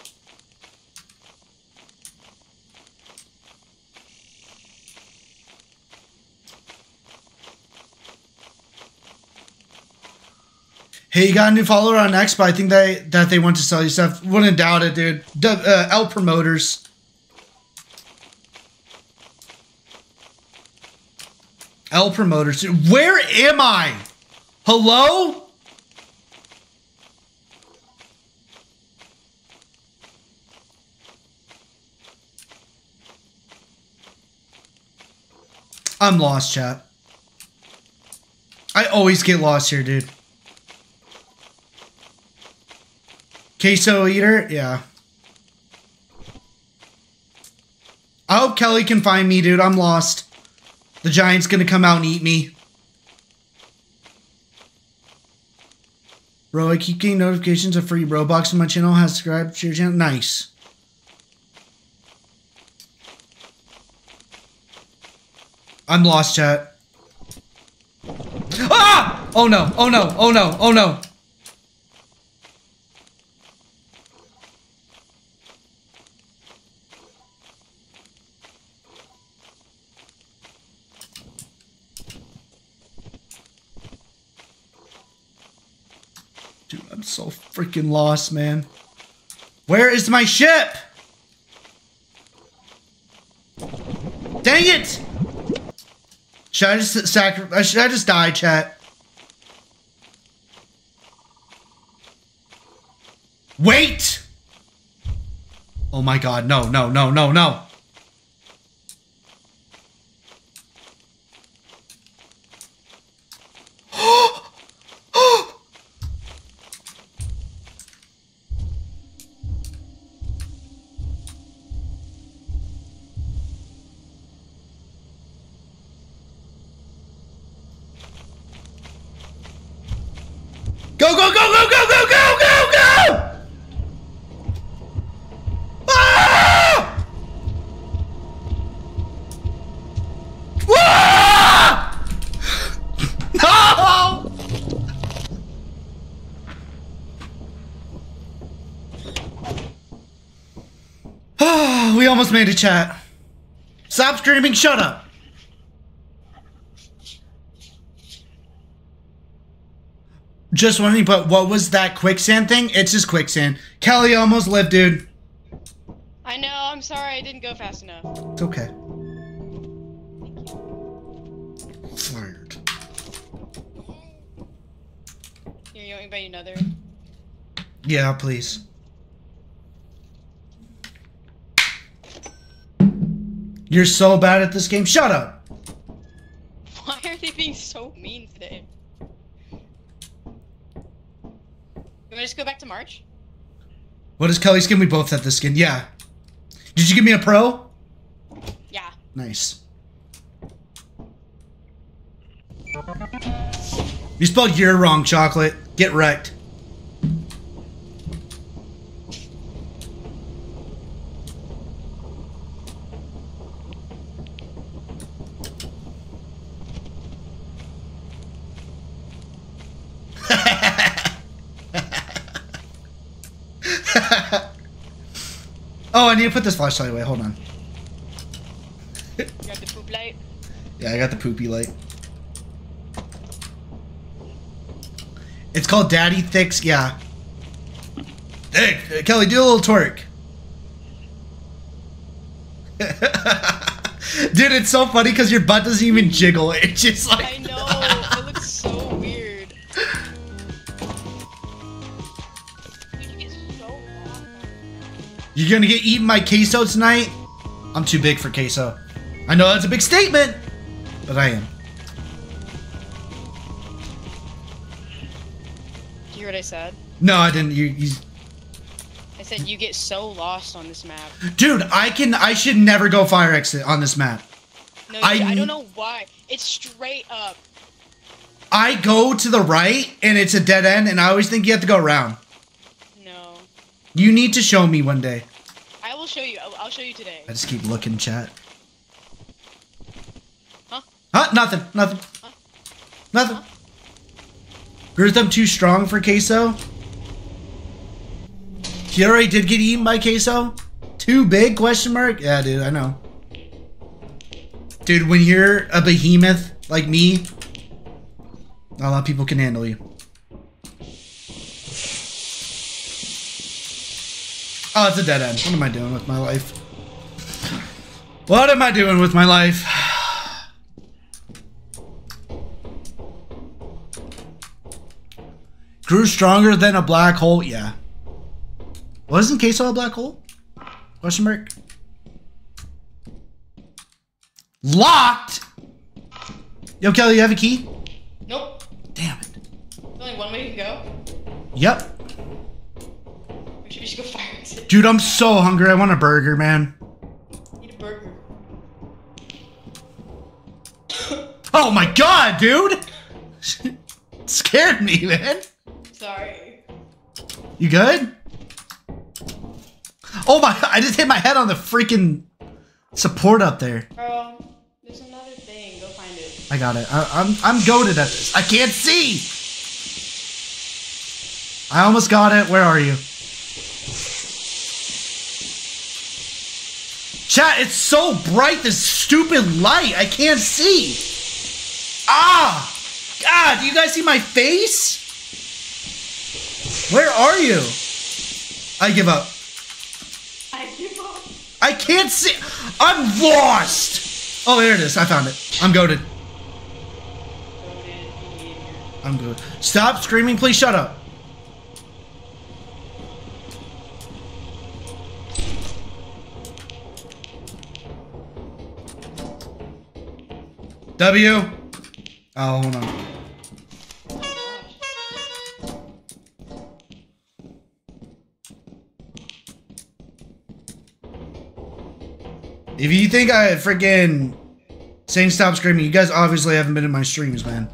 Hey, you got a new follower on X, but I think that they want to sell you stuff. Wouldn't doubt it, dude. L promoters. L promoters. Where am I? Hello? I'm lost, chat. I always get lost here, dude. Queso eater? Yeah. I hope Kelly can find me, dude. I'm lost. The giant's gonna come out and eat me. Bro, I keep getting notifications of free Robux on my channel. Has subscribed to your channel. Nice. I'm lost, chat. Ah! Oh no, oh no, oh no, oh no. Dude, I'm so freaking lost, man. Where is my ship? Dang it! Should I just sacrifice? Should I just die, chat? Wait! Oh my god, no, no, no, no, no. Made a chat. Stop screaming, shut up. Just wondering, but what was that quicksand thing? It's just quicksand. Kelly almost lived, dude. I know, I'm sorry I didn't go fast enough. It's okay. Fired. You're yelling by another? Yeah, please. You're so bad at this game. Shut up! Why are they being so mean today? Can I just go back to March? What is Kelly's skin? We both have this skin. Yeah. Did you give me a pro? Yeah. Nice. You spelled year wrong, chocolate. Get wrecked. Oh, I need to put this flashlight away. Hold on. You got the poop light? Yeah, I got the poopy light. It's called Daddy Thicks. Yeah. Hey, Kelly, do a little twerk. Dude, it's so funny because your butt doesn't even jiggle. It's just like... I know. It looks so weird. You're going to get eaten by queso tonight? I'm too big for queso. I know that's a big statement, but I am. Did you hear what I said? No, I didn't. I said you get so lost on this map. Dude, I should never go fire exit on this map. No, dude, I don't know why. It's straight up. I go to the right and it's a dead end and I always think you have to go around. No. You need to show me one day. I will show you. I'll show you today. I just keep looking, chat. Huh? Huh? Nothing. Nothing. Huh? Nothing. Huh? Gruthum too strong for queso? He already did get eaten by queso? Too big, question mark? Yeah, dude, I know. Dude, when you're a behemoth like me, not a lot of people can handle you. Oh, it's a dead end. What am I doing with my life? What am I doing with my life? Grew stronger than a black hole? Yeah. Wasn't queso a black hole? Question mark. Locked! Yo, Kelly, you have a key? Nope. Damn it. There's only one way you can go? Yep. We should go fire exit. Dude, I'm so hungry. I want a burger, man. Eat a burger. Oh my god, dude! It scared me, man. Sorry. You good? Oh my, I just hit my head on the freaking support up there. Bro, there's another thing. Go find it. I got it. I'm goated at this. I can't see! I almost got it. Where are you? Chat, it's so bright, this stupid light. I can't see. Ah! God, do you guys see my face? Where are you? I give up. I can't see. I'm lost. Oh, there it is. I found it. I'm goated. I'm good. Stop screaming. Please shut up. W. Oh, hold on. If you think I freaking saying stop screaming, you guys obviously haven't been in my streams, man.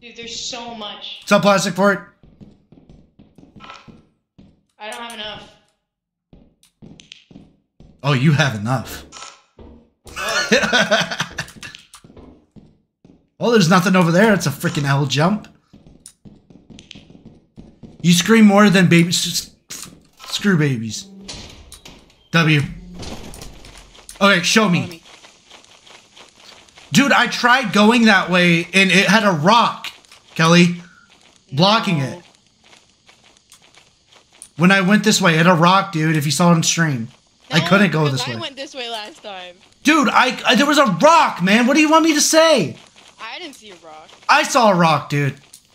Dude, there's so much. What's up, Plastic Fork? I don't have enough. Oh, you have enough. Oh, well, there's nothing over there. It's a freaking hell jump. You scream more than babies. Screw babies. W. Okay, show me. Dude, I tried going that way and it had a rock, Kelly, blocking it. When I went this way, it had a rock, dude, if you saw it on stream. I couldn't go this way. I went this way last time. Dude, I there was a rock, man. What do you want me to say? I didn't see a rock. I saw a rock, dude.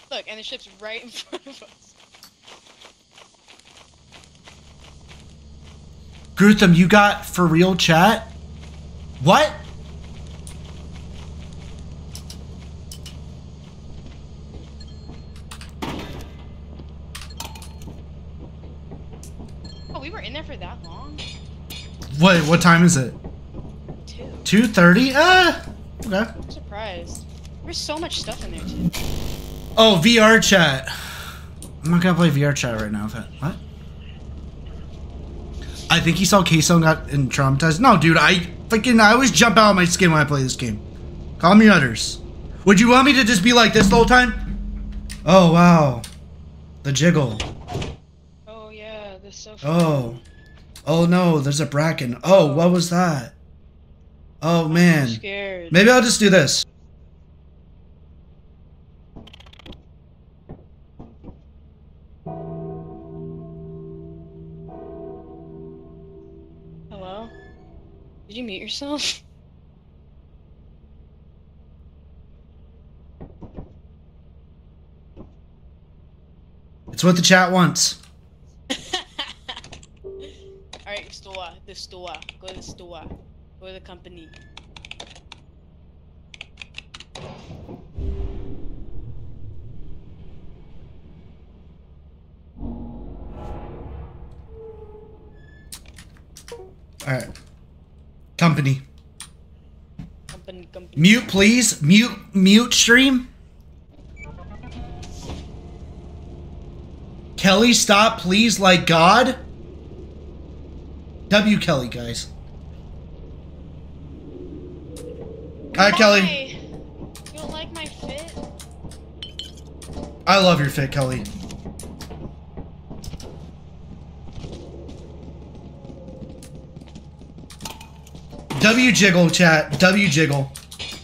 Look, and the ship's right in front of us. Gruthum, you got for real, chat? What? Oh, we were in there for that long? What time is it? 2:30? Okay. I'm surprised. There's so much stuff in there, too. Oh, VR chat. I'm not gonna play VR chat right now. What? I think he saw queso and got traumatized. No, dude, I always jump out of my skin when I play this game. Call me udders. Would you want me to just be like this the whole time? Oh, wow. The jiggle. Oh, yeah. is so funny. Oh. Oh no, there's a bracken. Oh, what was that? Oh man. I'm scared. Maybe I'll just do this. Hello? Did you mute yourself? It's what the chat wants. Alright, store. The store. Go to the store. Go to the company. Alright. Company. Company. Mute, please. Mute stream. Kelly, stop, please, like God. W. Kelly, guys. Hi, Kelly. You don't like my fit? I love your fit, Kelly. W. Jiggle, chat. W. Jiggle.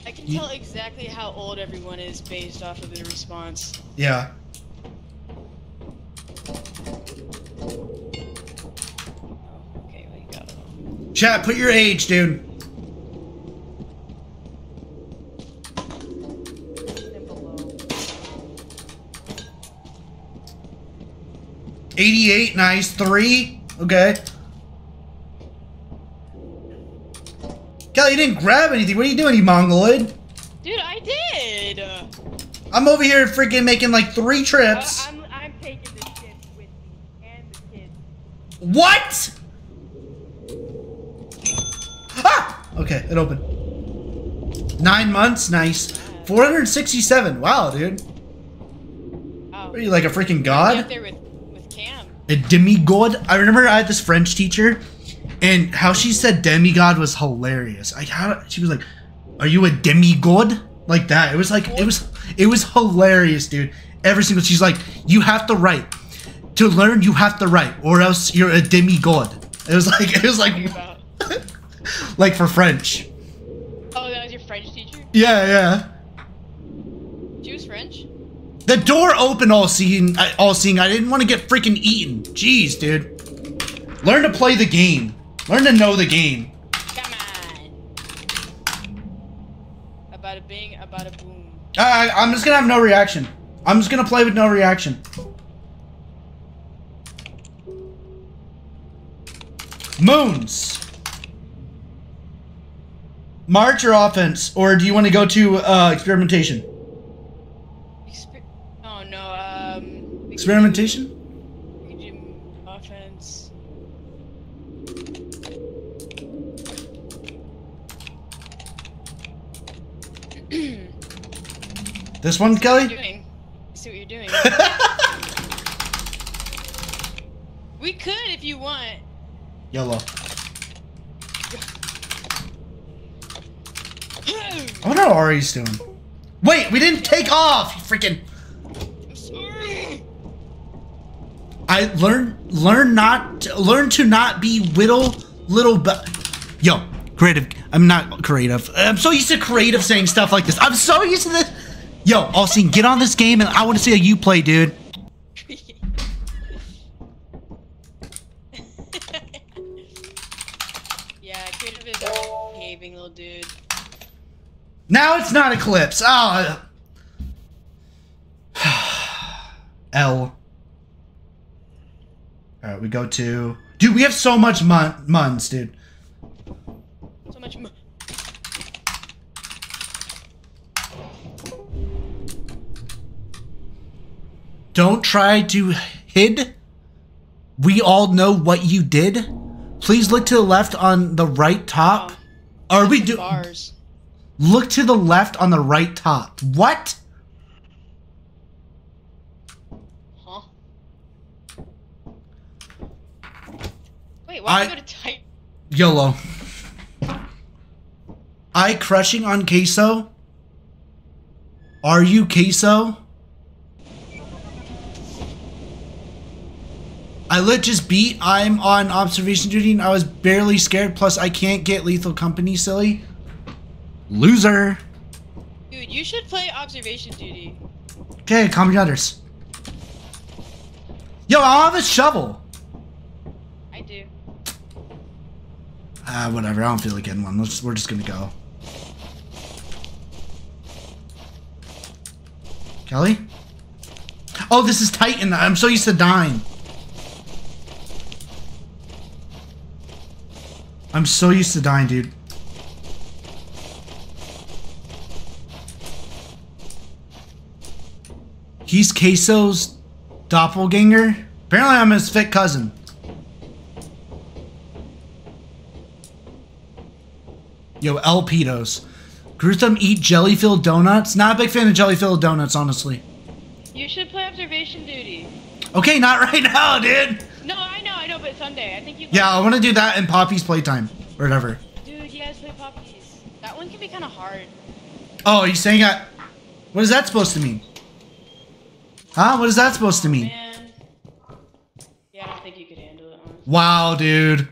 I can tell exactly how old everyone is based off of their response. Yeah. Chat, put your age, dude. Below. 88, nice. 3, okay. Kelly, you didn't grab anything. What are you doing, you mongoloid? Dude, I did. I'm over here freaking making like 3 trips. I'm taking the kids with me and the kids. What? Okay, it opened. 9 months, nice. 467, wow, dude. Oh. Are you like a freaking god? I'm out there with Cam. A demigod? I remember I had this French teacher, and how she said demigod was hilarious. She was like, "Are you a demigod?" Like that. It was like, it was hilarious, dude. Every single, she's like, "You have to write. To learn, you have to write, or else you're a demigod." It was like. Like for French. Oh, that was your French teacher? Yeah, yeah. She was French? The door opened all seeing. I didn't want to get freaking eaten. Jeez, dude. Learn to play the game. Learn to know the game. Come on. About a bing, about a boom. I'm just going to have no reaction. I'm just going to play with no reaction. Moons. March or offense, or do you want to go to experimentation? Experimentation? We do offense. This one, Kelly? See what you're doing. We could if you want. YOLO. I wonder how Ari's doing. Wait, we didn't take off! You freaking... I'm sorry. I learn to not be Yo, creative. I'm not creative. I'm so used to creative saying stuff like this. I'm so used to this. Yo, Austin, get on this game and I want to see how you play, dude. Yeah, creative is behaving, little dude. Now it's not Eclipse. Oh. L. Alright, we go to... Dude, we have so much muns, dude. So much muns. Don't try to hide. We all know what you did. Please look to the left on the right top. Are we doing... Bars. Look to the left on the right top. What? Huh? Wait, why did I go to type? YOLO. I crushing on queso? Are you queso? I lit just beat. I'm on observation duty and I was barely scared. Plus, I can't get Lethal Company, silly. Loser. Dude, you should play observation duty. Okay, calm your udders. Yo, I don't have a shovel. I do. Whatever. I don't feel like getting one. We're just gonna go. Kelly? Oh, this is Titan. I'm so used to dying. I'm so used to dying, dude. He's Queso's doppelganger. Apparently, I'm his fit cousin. Yo, El Pedos. Gruthum eat jelly-filled donuts? Not a big fan of jelly-filled donuts, honestly. You should play observation duty. Okay, not right now, dude. No, I know, but someday. I think you... Yeah, I want to do that in Poppy's Playtime. Or whatever. Dude, you guys play Poppy's. That one can be kind of hard. Oh, are you saying I... What is that supposed to mean? Huh? What is that supposed to mean? Man. Yeah, I don't think you could handle it, honestly. Wow, dude.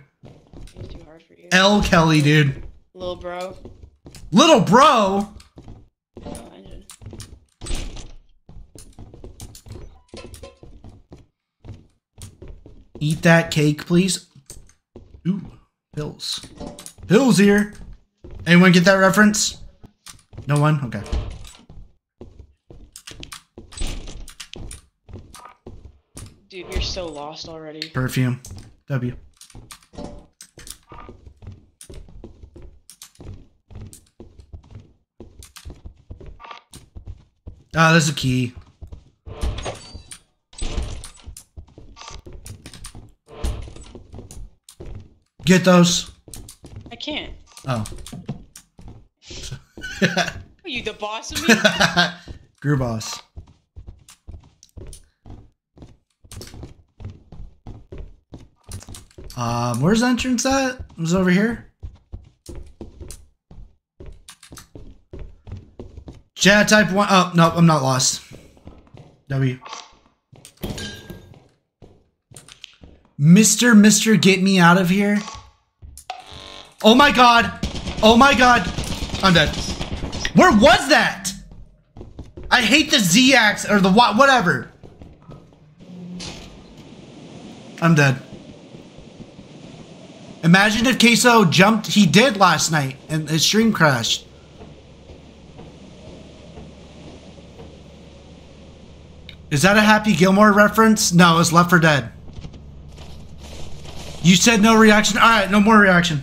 It's too hard for you. L. Kelly, dude. Little bro. Little bro? Oh, I did. Eat that cake, please. Ooh, pills. Pills here. Anyone get that reference? No one? Okay. Dude, you're so lost already. Perfume. W. Ah, there's a key. Get those. I can't. Oh. Are you the boss of me? Gru boss. Where's the entrance at? It was over here. Chat type 1. Oh, no, I'm not lost. W. Mr. Get me out of here. Oh my god. Oh my god. I'm dead. Where was that? I hate the Z-axis or the Y, whatever. I'm dead. Imagine if Queso jumped. He did last night and his stream crashed. Is that a Happy Gilmore reference? No, it's Left for Dead. You said no reaction. All right, no more reaction.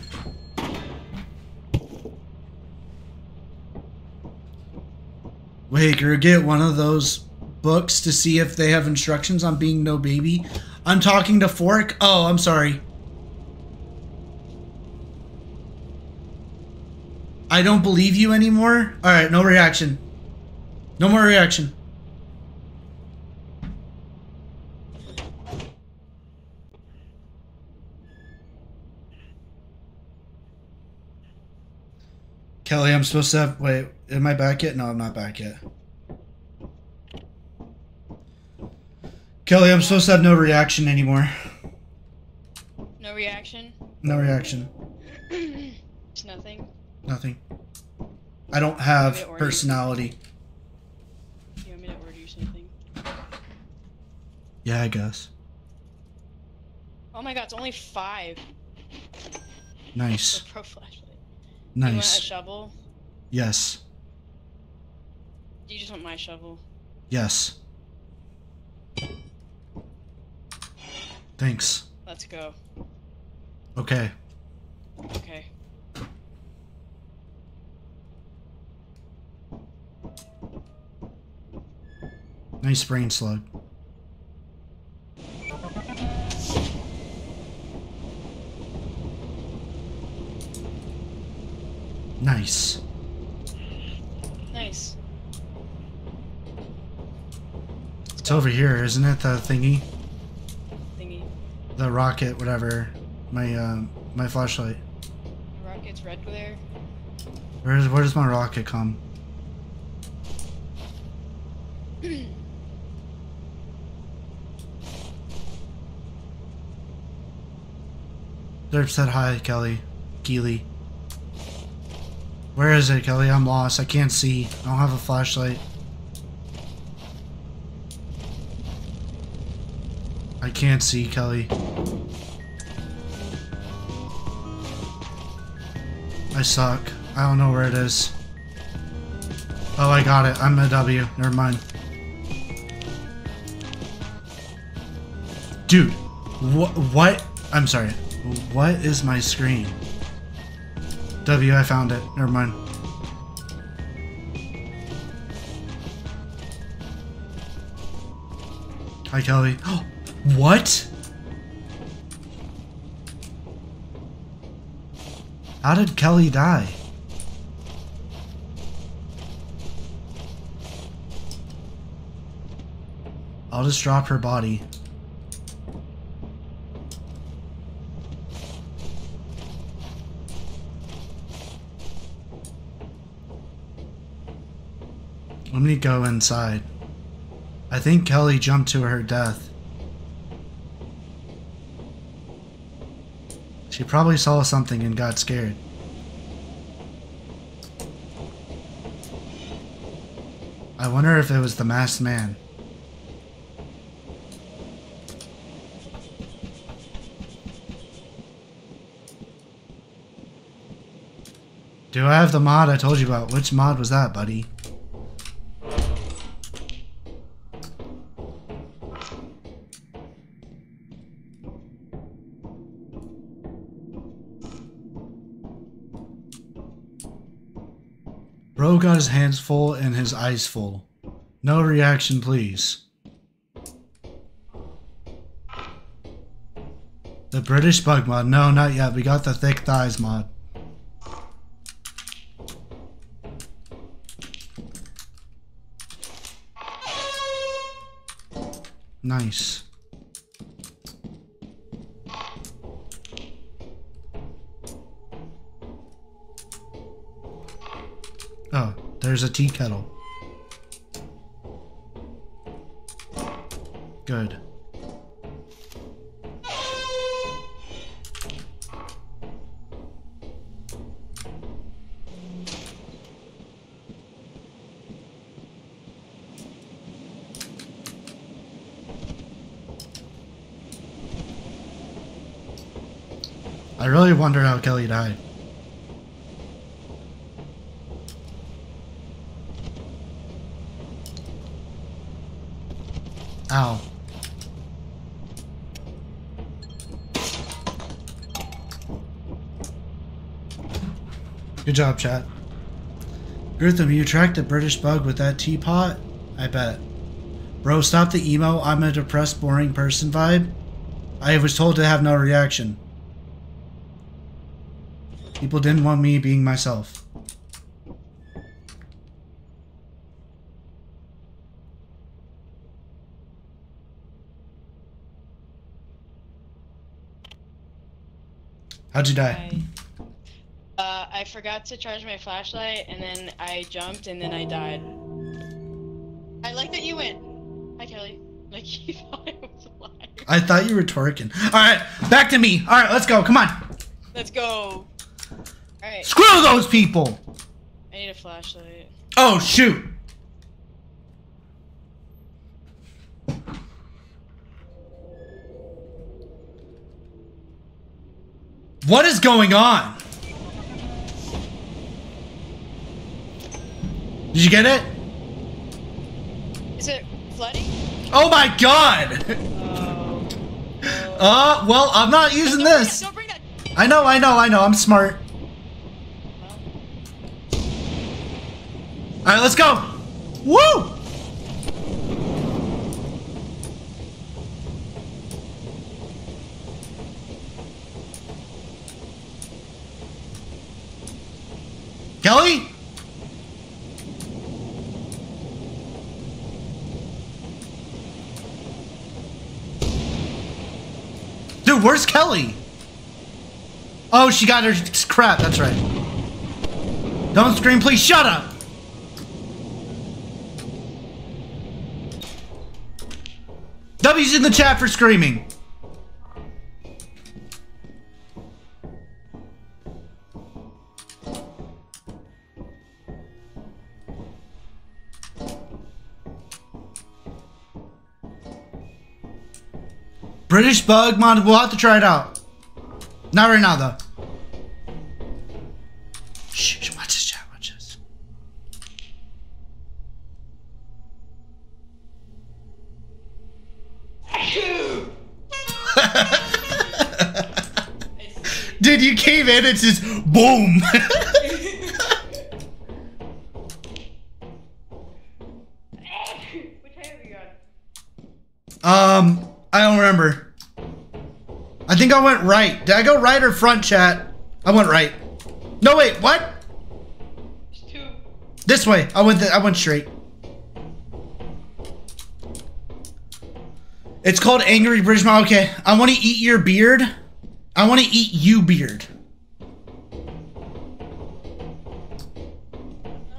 Wait, Gru, get one of those books to see if they have instructions on being no baby. I'm talking to Fork. Oh, I'm sorry. I don't believe you anymore. All right, no reaction. No more reaction. Kelly, I'm supposed to have... Wait, am I back yet? No, I'm not back yet. Kelly, I'm supposed to have no reaction anymore. No reaction? No reaction. It's nothing? Nothing. I don't have personality. You want me to order you something? Yeah, I guess. Oh my god, it's only 5. Nice. Pro flashlight. Nice. You want a shovel? Yes. You just want my shovel? Yes. Thanks. Let's go. Okay. Okay. Nice brain slug. Nice. Nice. It's over here, isn't it? The thingy. Thingy. The rocket, whatever. My flashlight. The rocket's red there. Where does my rocket come? Derp said hi, Kelly. Keely. Where is it, Kelly? I'm lost. I can't see. I don't have a flashlight. I can't see, Kelly. I suck. I don't know where it is. Oh, I got it. I'm a W. Never mind. Dude. What? I'm sorry. What is my screen? W, I found it. Never mind. Hi, Kelly. Oh, what? How did Kelly die? I'll just drop her body. Let me go inside. I think Kelly jumped to her death. She probably saw something and got scared. I wonder if it was the masked man. Do I have the mod I told you about? Which mod was that, buddy? Bro got his hands full and his eyes full. No reaction, please. The British bug mod. No, not yet. We got the thick thighs mod. Nice. Oh, there's a tea kettle. Good. I really wonder how Kelly died. Ow. Good job, chat. Gruthum, you tracked the British bug with that teapot? I bet. Bro, stop the emo, I'm a depressed, boring person vibe. I was told to have no reaction. People didn't want me being myself. How'd you die? I forgot to charge my flashlight, and then I jumped, and then I died. I like that you win. Hi, Kelly. Like, you thought I was alive. I thought you were twerking. Alright, back to me. Alright, let's go. Come on. Let's go. Alright. Screw those people! I need a flashlight. Oh, shoot. What is going on? Did you get it? Is it flooding? Oh my god! Oh. Well, I'm not using this. Don't bring that. I know. I'm smart. Alright, let's go! Woo! Kelly? Dude, where's Kelly? Oh, she got her crap, that's right. Don't scream, please, shut up! W's in the chat for screaming. British bug mod, we'll have to try it out. Not right now though. Shh, watch this chat, watch this. Dude, you came in, it's just boom. I don't remember. I think I went right. Did I go right or front, chat? I went right. No, wait, what? It's two. This way. I went straight. It's called Angry British Mom. Okay, I want to eat your beard. I want to eat you beard. I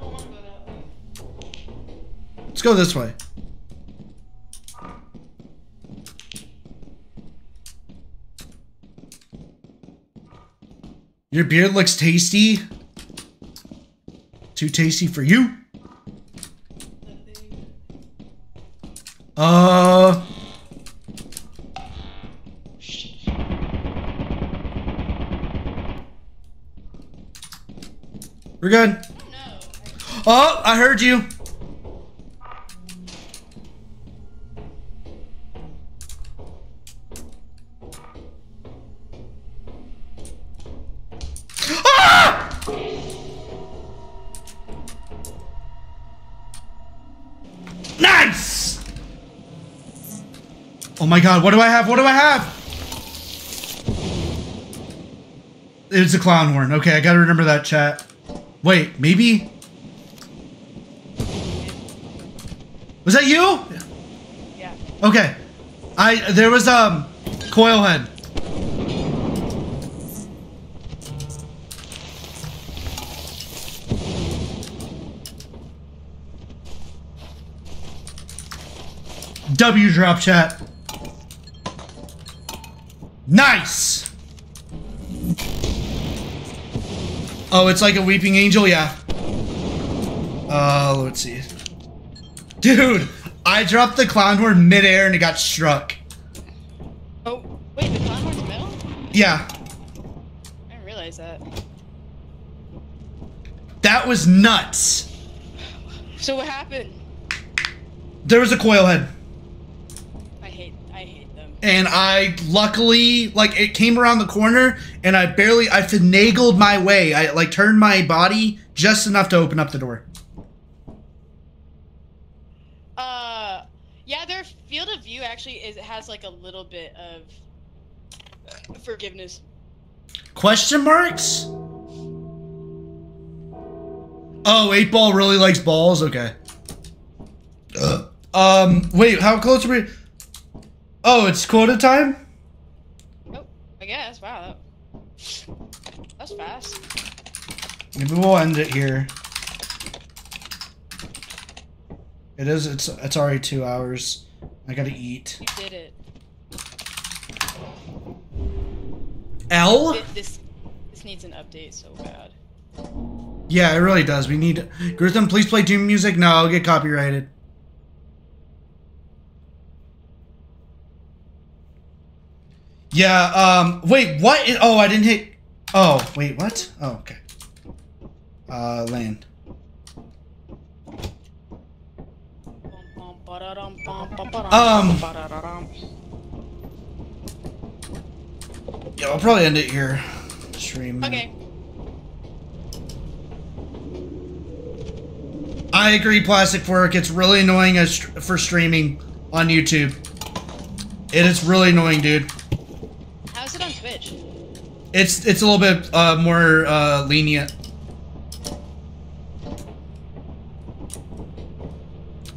don't want to go that way. Let's go this way. Your beard looks tasty. Too tasty for you. We're good. Oh, I heard you. Oh my god, what do I have? What do I have? It's a clown horn. Okay, I gotta remember that, chat. Wait, maybe? Was that you? Yeah. Okay. There was coil head. W drop, chat. Nice! Oh, it's like a weeping angel? Yeah. Let's see. Dude, I dropped the clown horn midair and it got struck. Oh, wait, the clown horn's metal? Yeah. I didn't realize that. That was nuts. So what happened? There was a coil head. And I luckily, like, it came around the corner and I finagled my way. I like turned my body just enough to open up the door. Yeah, their field of view actually has like a little bit of forgiveness. Question marks? Oh, 8-Ball really likes balls. Okay. Ugh. Wait, how close are we? Oh, it's quota time? Oh, I guess. Wow. That was fast. Maybe we'll end it here. It's already 2 hours. I gotta eat. You did it. L? This needs an update so bad. Yeah, it really does. We need... Gruthum, please play Doom music. No, I'll get copyrighted. Yeah, wait, what? Oh, I didn't hit... Oh, wait, what? Oh, okay. Land. Yeah, I'll probably end it here. Stream. Okay. I agree, Plastic Fork. It's really annoying for streaming on YouTube. It is really annoying, dude. How's it on Twitch? It's a little bit more lenient.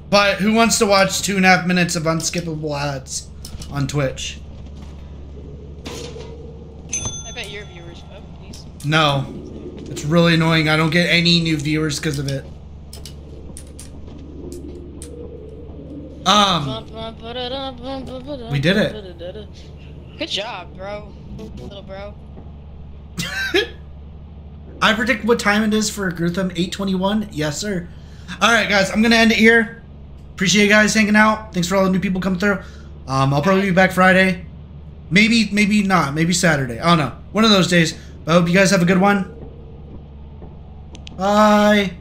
But who wants to watch 2.5 minutes of unskippable ads on Twitch? I bet your viewers vote, please. No. It's really annoying. I don't get any new viewers because of it. We did it. Good job, bro. Little bro. I predict what time it is for Gruthum. 8:21. Yes, sir. All right, guys. I'm going to end it here. Appreciate you guys hanging out. Thanks for all the new people coming through. I'll probably be back Friday. Maybe not. Maybe Saturday. I don't know. One of those days. I hope you guys have a good one. Bye.